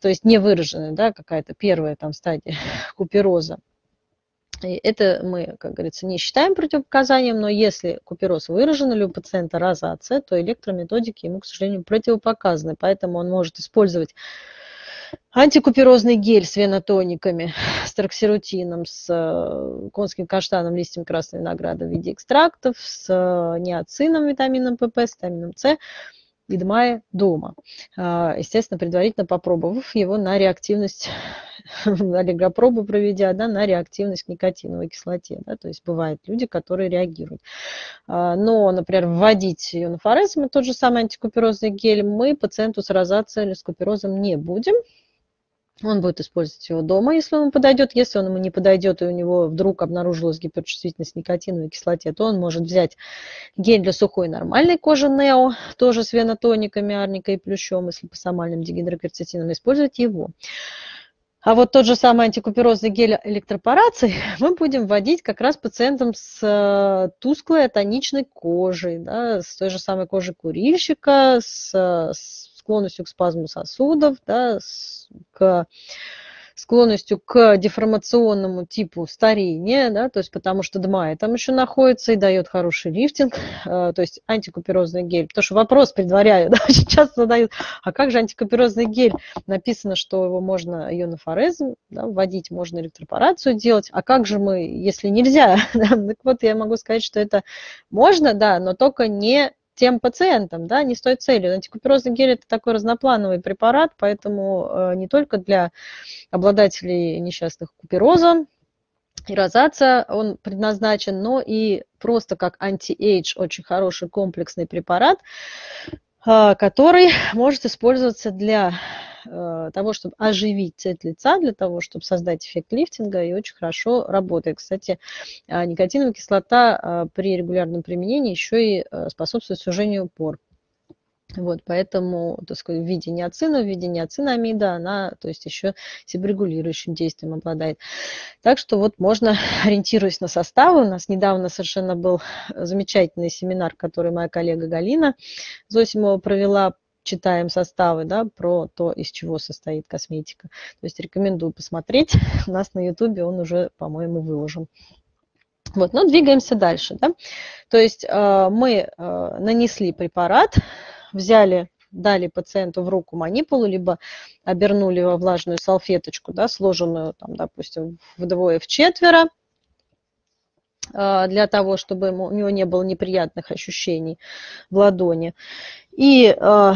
то есть не выраженная, да, какая-то первая там стадия купероза. И это мы, как говорится, не считаем противопоказанием, но если купероз выражен или у пациента розация, то электрометодики ему, к сожалению, противопоказаны. Поэтому он может использовать антикуперозный гель с венотониками, с троксирутином, с конским каштаном, листьем красного винограда в виде экстрактов, с ниацином, витамином пэ пэ, с витамином С. Идмая дома, естественно, предварительно попробовав его на реактивность, олигопробу проведя, да, на реактивность к никотиновой кислоте. Да, то есть бывают люди, которые реагируют. Но, например, вводить ионофорез, тот же самый антикуперозный гель, мы пациенту с розацией или с куперозом не будем. Он будет использовать его дома, если он подойдет. Если он ему не подойдет и у него вдруг обнаружилась гиперчувствительность к никотиновой кислоте, то он может взять гель для сухой нормальной кожи Нео, тоже с венотониками, арникой и плющом, и с липосомальным дигидрокверцетином, использовать его. А вот тот же самый антикуперозный гель электропорации мы будем вводить как раз пациентам с тусклой атоничной кожей, да, с той же самой кожей курильщика, с, с склонностью к спазму сосудов, да, к склонностью к деформационному типу старения, да, то есть потому что дмая там еще находится и дает хороший лифтинг, э, то есть антикуперозный гель. Потому что вопрос предваряю, да, очень часто задают, а как же антикуперозный гель? Написано, что его можно ионофорезом, да, вводить, можно электропорацию делать, а как же мы, если нельзя? Так вот, я могу сказать, что это можно, да, но только не тем пациентам, да, не с той целью. Антикуперозный гель – это такой разноплановый препарат, поэтому не только для обладателей несчастных купероза и розация он предназначен, но и просто как анти-эйдж очень хороший комплексный препарат, который может использоваться для того, чтобы оживить цвет лица, для того, чтобы создать эффект лифтинга, и очень хорошо работает. Кстати, никотиновая кислота при регулярном применении еще и способствует сужению пор. Вот, поэтому, так сказать, в виде ниацина, в виде ниацинамида она, то есть, еще себорегулирующим действием обладает. Так что вот можно, ориентируясь на составы, у нас недавно совершенно был замечательный семинар, который моя коллега Галина Зосимова провела, читаем составы, да, про то, из чего состоит косметика. То есть рекомендую посмотреть, у нас на ютубе он уже, по-моему, выложен. Вот, но двигаемся дальше, да. То есть э, мы э, нанесли препарат, взяли, дали пациенту в руку манипулу, либо обернули во влажную салфеточку, да, сложенную, там, допустим, вдвое, вчетверо, для того, чтобы ему, у него не было неприятных ощущений в ладони. И э,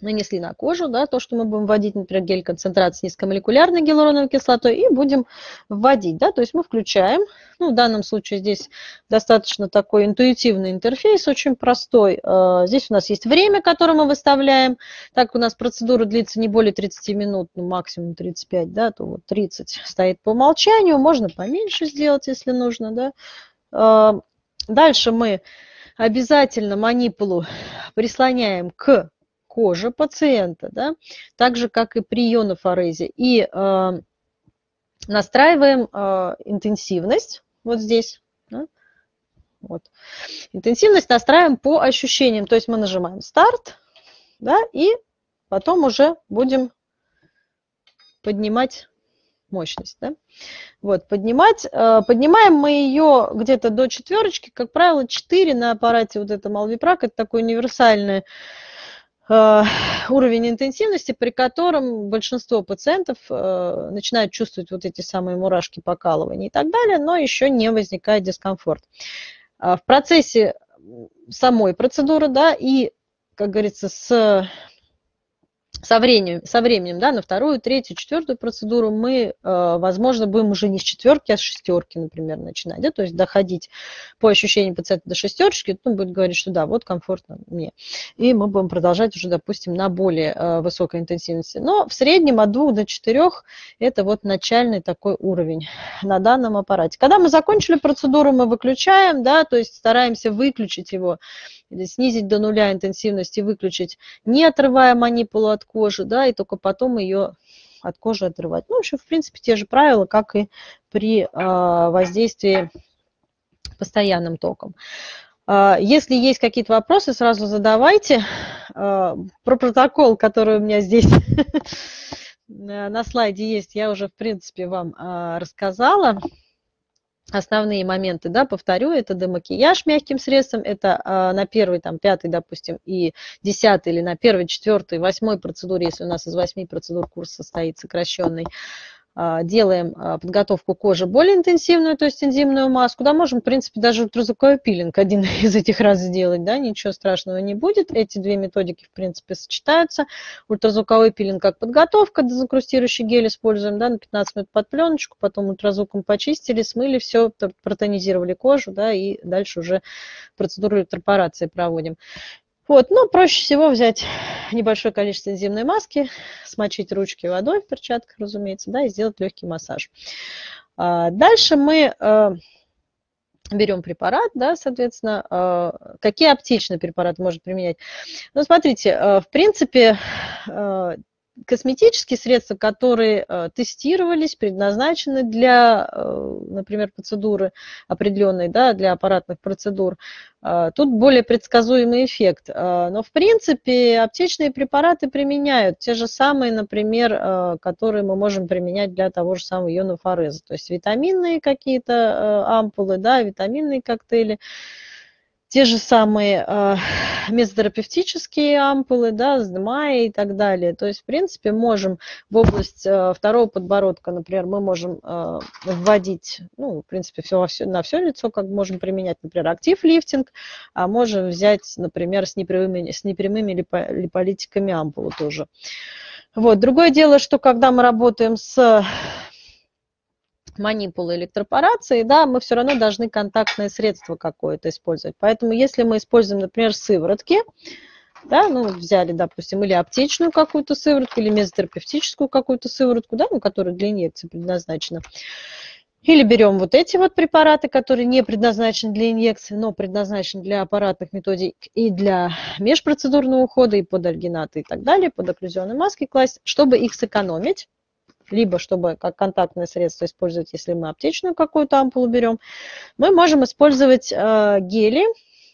нанесли на кожу, да, то, что мы будем вводить, например, гель-концентрат с низкомолекулярной гиалуроновой кислотой, и будем вводить. Да, то есть мы включаем, ну, в данном случае здесь достаточно такой интуитивный интерфейс, очень простой. Э, здесь у нас есть время, которое мы выставляем. Так, у нас процедура длится не более тридцати минут, ну, максимум тридцать пять, да, то вот тридцать стоит по умолчанию, можно поменьше сделать, если нужно. Да. Э, дальше мы обязательно манипулу прислоняем к кожа пациента, да, так же, как и при ионофорезе. И э, настраиваем э, интенсивность вот здесь. Да, вот. Интенсивность настраиваем по ощущениям. То есть мы нажимаем старт, да, и потом уже будем поднимать мощность. Да. Вот, поднимать. Э, поднимаем мы ее где-то до четверочки. Как правило, четыре на аппарате вот это Малвипрак. Это такой универсальный уровень интенсивности, при котором большинство пациентов начинают чувствовать вот эти самые мурашки, покалывания и так далее, но еще не возникает дискомфорт. В процессе самой процедуры, да, и, как говорится, с, со временем, со временем, да, на вторую, третью, четвертую процедуру мы, возможно, будем уже не с четверки, а с шестерки, например, начинать, да, то есть доходить по ощущениям пациента до шестерочки, он будет говорить, что да, вот комфортно мне. И мы будем продолжать уже, допустим, на более высокой интенсивности. Но в среднем от двух до четырех это вот начальный такой уровень на данном аппарате. Когда мы закончили процедуру, мы выключаем, да, то есть стараемся выключить его, или снизить до нуля интенсивность и выключить, не отрывая манипулу от кожи, да, и только потом ее от кожи отрывать. Ну, в общем, в принципе, те же правила, как и при э, воздействии постоянным током. Э, если есть какие-то вопросы, сразу задавайте. Э, про протокол, который у меня здесь на слайде есть, я уже, в принципе, вам э, рассказала. Основные моменты, да, повторю, это демакияж мягким средством, это э, на первой, там, пятой, допустим, и десятой, или на первой, четвертой, восьмой процедуре, если у нас из восьми процедур курс состоит сокращенный, э, делаем э, подготовку кожи более интенсивную, то есть энзимную маску, да, можем, в принципе, даже ультразвуковой пилинг один из этих раз сделать, да, ничего страшного не будет, эти две методики, в принципе, сочетаются, ультразвуковой пилинг как подготовка, дезинкрустирующий гель используем, да, на пятнадцать минут под пленочку, потом ультразвуком почистили, смыли все, протонизировали кожу, да, и дальше уже процедуру электропорации проводим. Вот, ну, проще всего взять небольшое количество энзимной маски, смочить ручки водой в перчатках, разумеется, да, и сделать легкий массаж. Дальше мы берем препарат, да, соответственно, какие аптечные препараты можно применять. Ну, смотрите, в принципе, косметические средства, которые тестировались, предназначены для, например, процедуры определенной, да, для аппаратных процедур, тут более предсказуемый эффект. Но, в принципе, аптечные препараты применяют те же самые, например, которые мы можем применять для того же самого ионофореза. То есть витаминные какие-то ампулы, да, витаминные коктейли. Те же самые э, мезотерапевтические ампулы, да, с дмаи и так далее. То есть, в принципе, можем в область э, второго подбородка, например, мы можем э, вводить, ну, в принципе, все, все, на все лицо, как можем применять, например, актив-лифтинг, а можем взять, например, с непрямыми, с непрямыми липо, липолитиками ампулу тоже. Вот. Другое дело, что когда мы работаем с манипулы электропорации, да, мы все равно должны контактное средство какое-то использовать. Поэтому если мы используем, например, сыворотки, да, ну, взяли, допустим, или аптечную какую-то сыворотку, или мезотерапевтическую какую-то сыворотку, да, ну, которая для инъекции предназначена. Или берем вот эти вот препараты, которые не предназначены для инъекции, но предназначены для аппаратных методик и для межпроцедурного ухода, и под альгинаты и так далее, под окклюзионные маски класть, чтобы их сэкономить, либо чтобы как контактное средство использовать, если мы аптечную какую-то ампулу берем, мы можем использовать гели,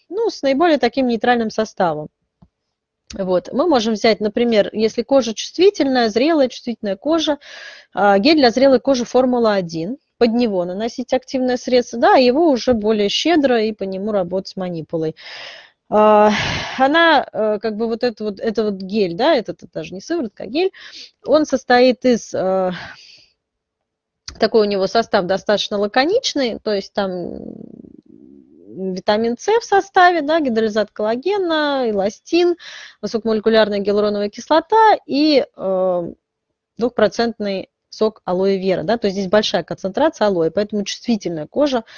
ну, с наиболее таким нейтральным составом. Вот. Мы можем взять, например, если кожа чувствительная, зрелая, чувствительная кожа, гель для зрелой кожи формула один, под него наносить активное средство, да, его уже более щедро и по нему работать с манипулой. Она, как бы вот это вот, это вот гель, да, это даже не сыворотка, а гель, он состоит из... Такой у него состав достаточно лаконичный, то есть там... Витамин С в составе, да, гидролизат коллагена, эластин, высокомолекулярная гиалуроновая кислота и двухпроцентный сок алоэ вера. Да, то есть здесь большая концентрация алоэ, поэтому чувствительная кожа –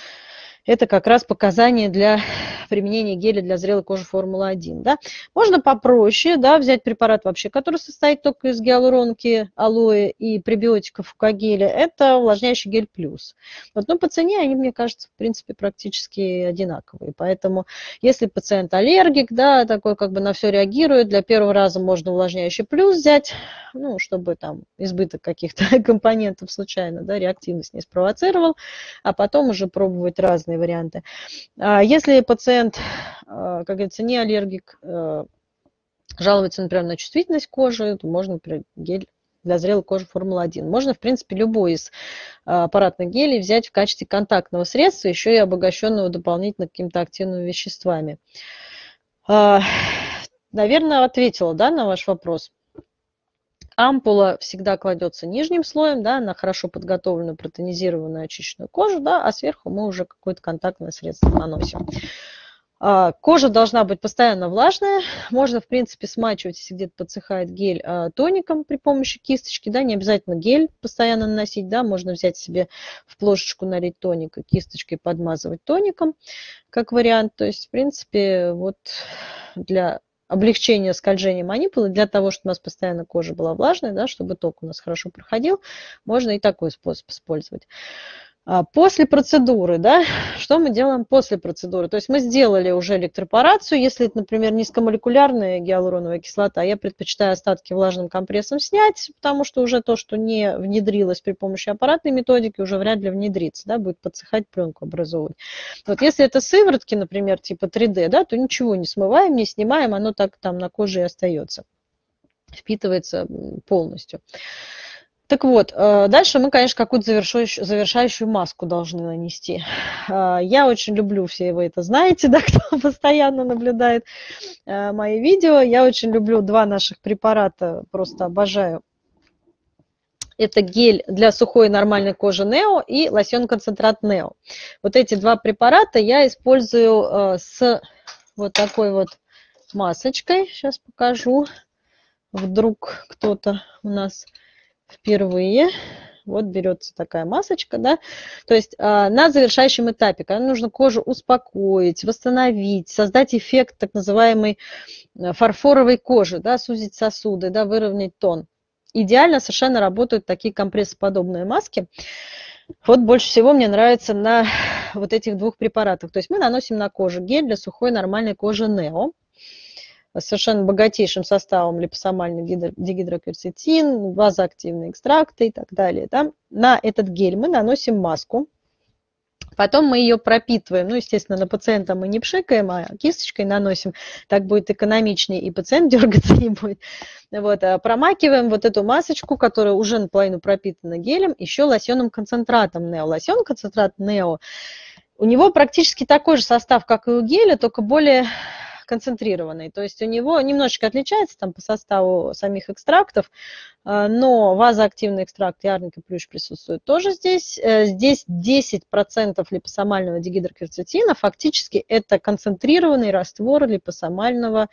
это как раз показание для применения геля для зрелой кожи формула один. Да. Можно попроще, да, взять препарат вообще, который состоит только из гиалуронки, алоэ и пребиотиков кокогеля. Это увлажняющий гель плюс. Вот, но по цене они, мне кажется, в принципе, практически одинаковые. Поэтому если пациент аллергик, да, такой как бы на все реагирует, для первого раза можно увлажняющий плюс взять, ну, чтобы там избыток каких-то компонентов случайно, да, реактивность не спровоцировал, а потом уже пробовать разные варианты. Если пациент как говорится, не аллергик, жалуется, например, на чувствительность кожи, то можно, например, гель для зрелой кожи формула один. Можно, в принципе, любой из аппаратных гелей взять в качестве контактного средства, еще и обогащенного дополнительно какими-то активными веществами. Наверное, ответила, да, на ваш вопрос. Ампула всегда кладется нижним слоем, да, на хорошо подготовленную, протонизированную, очищенную кожу, да, а сверху мы уже какое-то контактное средство наносим. Кожа должна быть постоянно влажная. Можно, в принципе, смачивать, если где-то подсыхает гель, тоником при помощи кисточки. Да, не обязательно гель постоянно наносить. Да, можно взять себе в плошечку, налить тоник и кисточкой подмазывать тоником, как вариант. То есть, в принципе, вот для облегчения скольжения манипулы, для того, чтобы у нас постоянно кожа была влажной, да, чтобы ток у нас хорошо проходил, можно и такой способ использовать. После процедуры, да, что мы делаем после процедуры? То есть мы сделали уже электропорацию, если это, например, низкомолекулярная гиалуроновая кислота, я предпочитаю остатки влажным компрессом снять, потому что уже то, что не внедрилось при помощи аппаратной методики, уже вряд ли внедрится, да, будет подсыхать, пленку образовывать. Вот если это сыворотки, например, типа три дэ, да, то ничего не смываем, не снимаем, оно так там на коже и остается, впитывается полностью. Так вот, дальше мы, конечно, какую-то завершающую, завершающую маску должны нанести. Я очень люблю, все вы это знаете, да, кто постоянно наблюдает мои видео. Я очень люблю два наших препарата, просто обожаю. Это гель для сухой и нормальной кожи Нео и лосьон-концентрат Нео. Вот эти два препарата я использую с вот такой вот масочкой. Сейчас покажу. Вдруг кто-то у нас... Впервые вот берется такая масочка, да, то есть э, на завершающем этапе, когда нужно кожу успокоить, восстановить, создать эффект так называемой фарфоровой кожи, да, сузить сосуды, да, выровнять тон. Идеально совершенно работают такие компрессоподобные маски. Вот больше всего мне нравится на вот этих двух препаратах. То есть мы наносим на кожу гель для сухой нормальной кожи Нео, с совершенно богатейшим составом липосомальный дигидрокверцетин, базоактивные экстракты и так далее. Да? На этот гель мы наносим маску, потом мы ее пропитываем. Ну, естественно, на пациента мы не пшикаем, а кисточкой наносим. Так будет экономичнее, и пациент дергаться не будет. Вот, а промакиваем вот эту масочку, которая уже наполовину пропитана гелем, еще лосьонным концентратом Нео. Лосьон-концентрат Нео, у него практически такой же состав, как и у геля, только более... концентрированный, то есть у него немножечко отличается там по составу самих экстрактов, но вазоактивный экстракт ярник и плющ присутствуют тоже здесь. Здесь десять процентов липосомального дигидрокверцетина, фактически это концентрированный раствор липосомального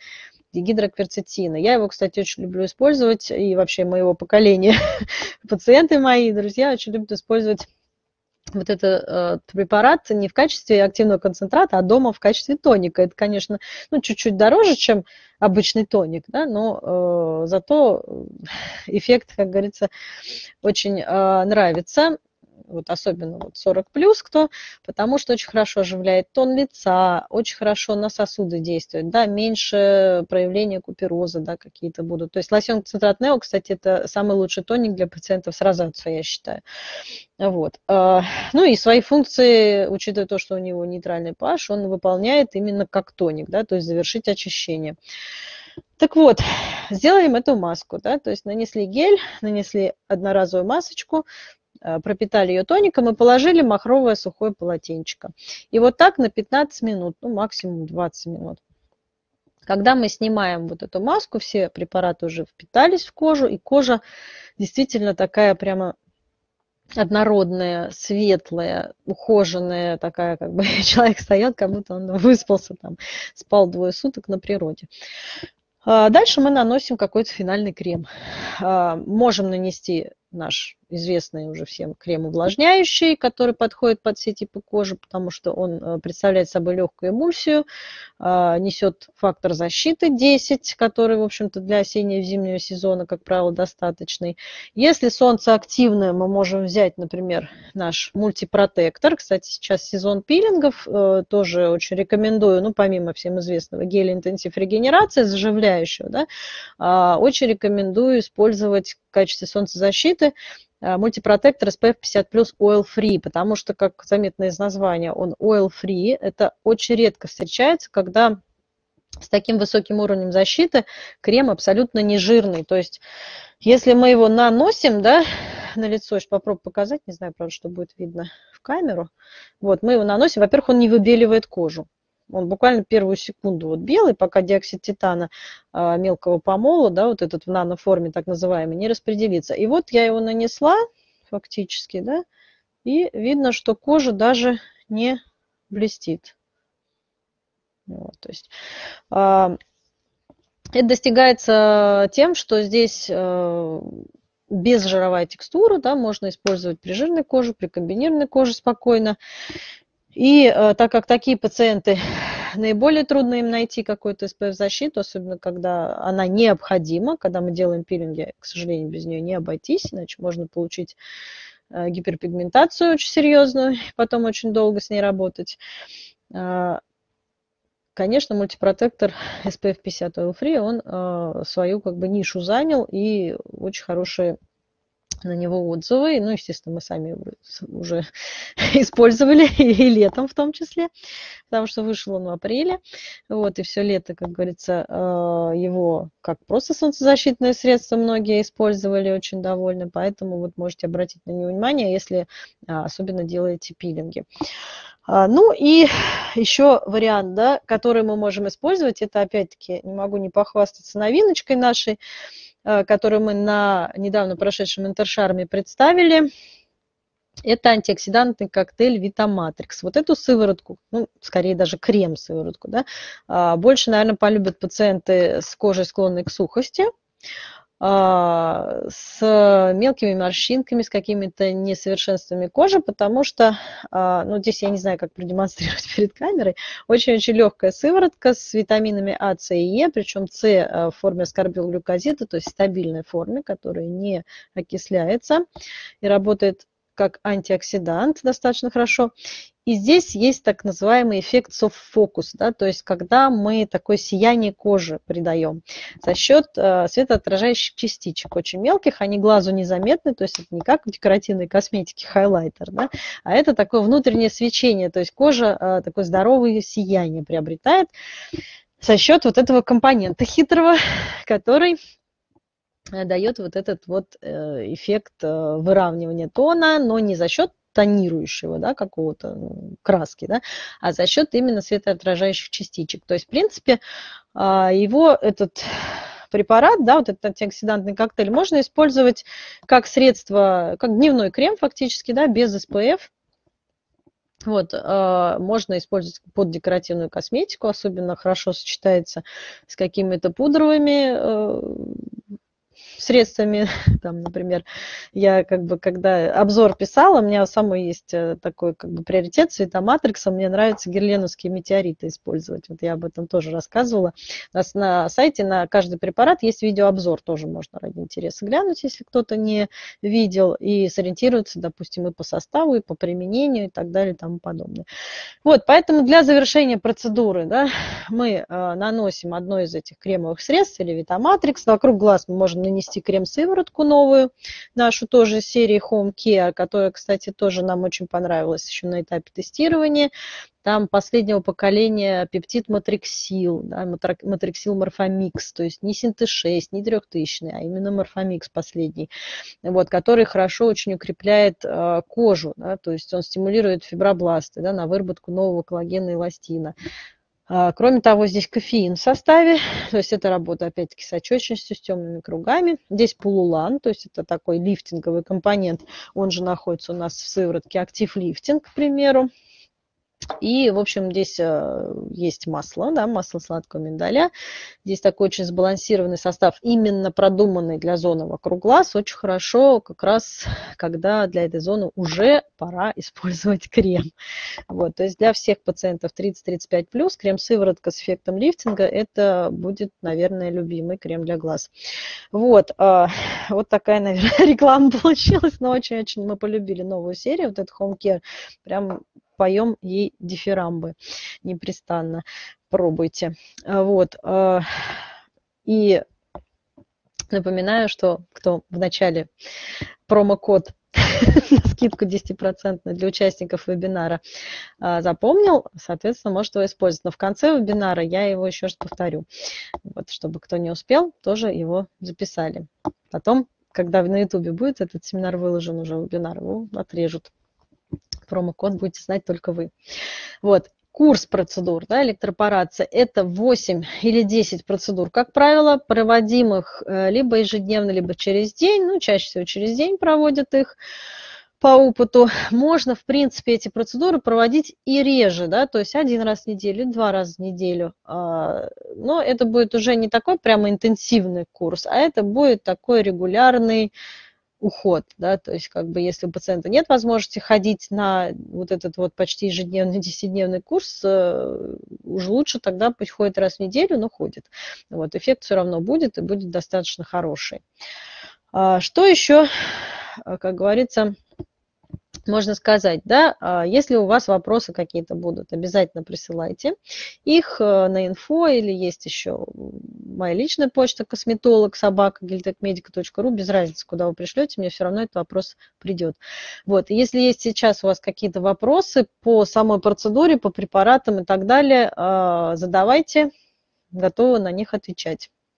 дигидрокверцетина. Я его, кстати, очень люблю использовать, и вообще моего поколения пациенты мои, друзья, очень любят использовать вот этот э, препарат не в качестве активного концентрата, а дома в качестве тоника. Это, конечно, ну, чуть-чуть дороже, чем обычный тоник, да, но э, зато эффект, как говорится, очень э, нравится. Вот особенно вот сорок плюс кто, потому что очень хорошо оживляет тон лица, очень хорошо на сосуды действует, да, меньше проявления купероза, да, какие-то будут. То есть лосьон концентрат Нео, кстати, это самый лучший тоник для пациентов с розацией, я считаю. Вот. Ну и свои функции, учитывая то, что у него нейтральный pH, он выполняет именно как тоник, да, то есть завершить очищение. Так вот, сделаем эту маску, да, то есть нанесли гель, нанесли одноразовую масочку, пропитали ее тоником и положили махровое сухое полотенчико. И вот так на пятнадцать минут, ну максимум двадцать минут. Когда мы снимаем вот эту маску, все препараты уже впитались в кожу, и кожа действительно такая прямо однородная, светлая, ухоженная, такая, как бы человек стоит, как будто он выспался, там, спал двое суток на природе. Дальше мы наносим какой-то финальный крем. Можем нанести наш известный уже всем крем увлажняющий, который подходит под все типы кожи, потому что он представляет собой легкую эмульсию, несет фактор защиты десять, который, в общем-то, для осеннего и зимнего сезона, как правило, достаточный. Если солнце активное, мы можем взять, например, наш мультипротектор. Кстати, сейчас сезон пилингов, тоже очень рекомендую, ну, помимо всем известного геля интенсив регенерации, заживляющего, да, очень рекомендую использовать в качестве солнцезащиты мультипротектор эс пэ эф пятьдесят плюс Oil Free, потому что, как заметно из названия, он Oil Free. Это очень редко встречается, когда с таким высоким уровнем защиты крем абсолютно не жирный. То есть, если мы его наносим, да, на лицо, сейчас попробую показать, не знаю, правда, что будет видно в камеру. Вот, мы его наносим, во-первых, он не выбеливает кожу. Он буквально первую секунду вот белый, пока диоксид титана э, мелкого помола, да, вот этот в наноформе так называемый, не распределится. И вот я его нанесла фактически, да, и видно, что кожа даже не блестит. Вот, то есть, э, это достигается тем, что здесь... Э, безжировая текстура, да, можно использовать при жирной коже, при комбинированной коже спокойно. И э, так как такие пациенты наиболее трудно им найти какую-то эс пэ эф-защиту, особенно когда она необходима, когда мы делаем пилинги, к сожалению, без нее не обойтись, иначе можно получить э, гиперпигментацию очень серьезную, потом очень долго с ней работать. Э, конечно, мультипротектор эс пэ эф пятьдесят Oil Free, он э, свою как бы нишу занял, и очень хорошие на него отзывы. Ну, естественно, мы сами его уже использовали, и летом в том числе, потому что вышел он в апреле. Вот, и все лето, как говорится, его как просто солнцезащитное средство многие использовали, очень довольны, поэтому вот можете обратить на него внимание, если особенно делаете пилинги. Ну и еще вариант, да, который мы можем использовать, это опять-таки, не могу не похвастаться новиночкой нашей, которую мы на недавно прошедшем интершарме представили. Это антиоксидантный коктейль Витаматрикс. Вот эту сыворотку, ну, скорее даже крем-сыворотку, да, больше, наверное, полюбят пациенты с кожей, склонной к сухости, с мелкими морщинками, с какими-то несовершенствами кожи, потому что, ну, здесь я не знаю, как продемонстрировать перед камерой, очень-очень легкая сыворотка с витаминами А, С и Е, причем С в форме аскорбилглюкозида, то есть в стабильной форме, которая не окисляется и работает как антиоксидант достаточно хорошо. И здесь есть так называемый эффект софт-фокус, да, то есть когда мы такое сияние кожи придаем за счет э, светоотражающих частичек, очень мелких, они глазу незаметны, то есть это не как в декоративной косметике хайлайтер, да, а это такое внутреннее свечение, то есть кожа э, такое здоровое сияние приобретает за счет вот этого компонента хитрого, который... дает вот этот вот эффект выравнивания тона, но не за счет тонирующего, да, какого-то краски, да, а за счет именно светоотражающих частичек. То есть, в принципе, его этот препарат, да, вот этот антиоксидантный коктейль, можно использовать как средство, как дневной крем фактически, да, без эс пэ эф. Вот, можно использовать под декоративную косметику, особенно хорошо сочетается с какими-то пудровыми средствами, там, например, я как бы, когда обзор писала, у меня самой есть такой как бы приоритет цветоматрикса, мне нравится герленовские метеориты использовать, вот я об этом тоже рассказывала. У нас на сайте на каждый препарат есть видеообзор, тоже можно ради интереса глянуть, если кто-то не видел, и сориентироваться, допустим, и по составу, и по применению, и так далее, и тому подобное. Вот, поэтому для завершения процедуры, да, мы э, наносим одно из этих кремовых средств или Витаматрикс, вокруг глаз мы можем нанести крем-сыворотку новую, нашу тоже серии Home Care, которая, кстати, тоже нам очень понравилась еще на этапе тестирования. Там последнего поколения пептид матриксил, да, матриксил морфомикс, то есть не синтез шесть, не трехтысячный, а именно морфомикс последний, вот, который хорошо очень укрепляет э, кожу, да, то есть он стимулирует фибробласты, да, на выработку нового коллагена и эластина. Кроме того, здесь кофеин в составе, то есть это работа опять-таки с отечностью, с темными кругами. Здесь полулан, то есть это такой лифтинговый компонент, он же находится у нас в сыворотке актив лифтинг, к примеру. И, в общем, здесь есть масло, да, масло сладкого миндаля. Здесь такой очень сбалансированный состав, именно продуманный для зоны вокруг глаз. Очень хорошо как раз, когда для этой зоны уже пора использовать крем. Вот, то есть для всех пациентов тридцать тридцать пять плюс, крем-сыворотка с эффектом лифтинга, это будет, наверное, любимый крем для глаз. Вот, вот такая, наверное, реклама получилась, но очень-очень мы полюбили новую серию, вот этот Home Care, прям... Поем ей дифирамбы непрестанно. Пробуйте. Вот. И напоминаю, что кто в начале промокод на скидку десять процентов для участников вебинара запомнил, соответственно, может его использовать. Но в конце вебинара я его еще раз повторю. Вот, чтобы кто не успел, тоже его записали. Потом, когда на ютубе будет этот семинар выложен уже, вебинар его отрежут. Промокод будете знать только вы. Вот. Курс процедур, да, электропорация, это восемь или десять процедур, как правило, проводимых либо ежедневно, либо через день, ну, чаще всего через день проводят их по опыту. Можно, в принципе, эти процедуры проводить и реже, да, то есть один раз в неделю, два раза в неделю, но это будет уже не такой прямо интенсивный курс, а это будет такой регулярный уход, да, то есть как бы если у пациента нет возможности ходить на вот этот вот почти ежедневный десятидневный курс, э, уж лучше тогда пусть ходит раз в неделю, но ходит. Вот, эффект все равно будет и будет достаточно хороший. А, что еще, как говорится, можно сказать, да, если у вас вопросы какие-то будут, обязательно присылайте их на инфо, или есть еще моя личная почта косметолог собака гельтекмедика точка ру, без разницы, куда вы пришлете, мне все равно этот вопрос придет. Вот, если есть сейчас у вас какие-то вопросы по самой процедуре, по препаратам и так далее, задавайте, готовы на них отвечать.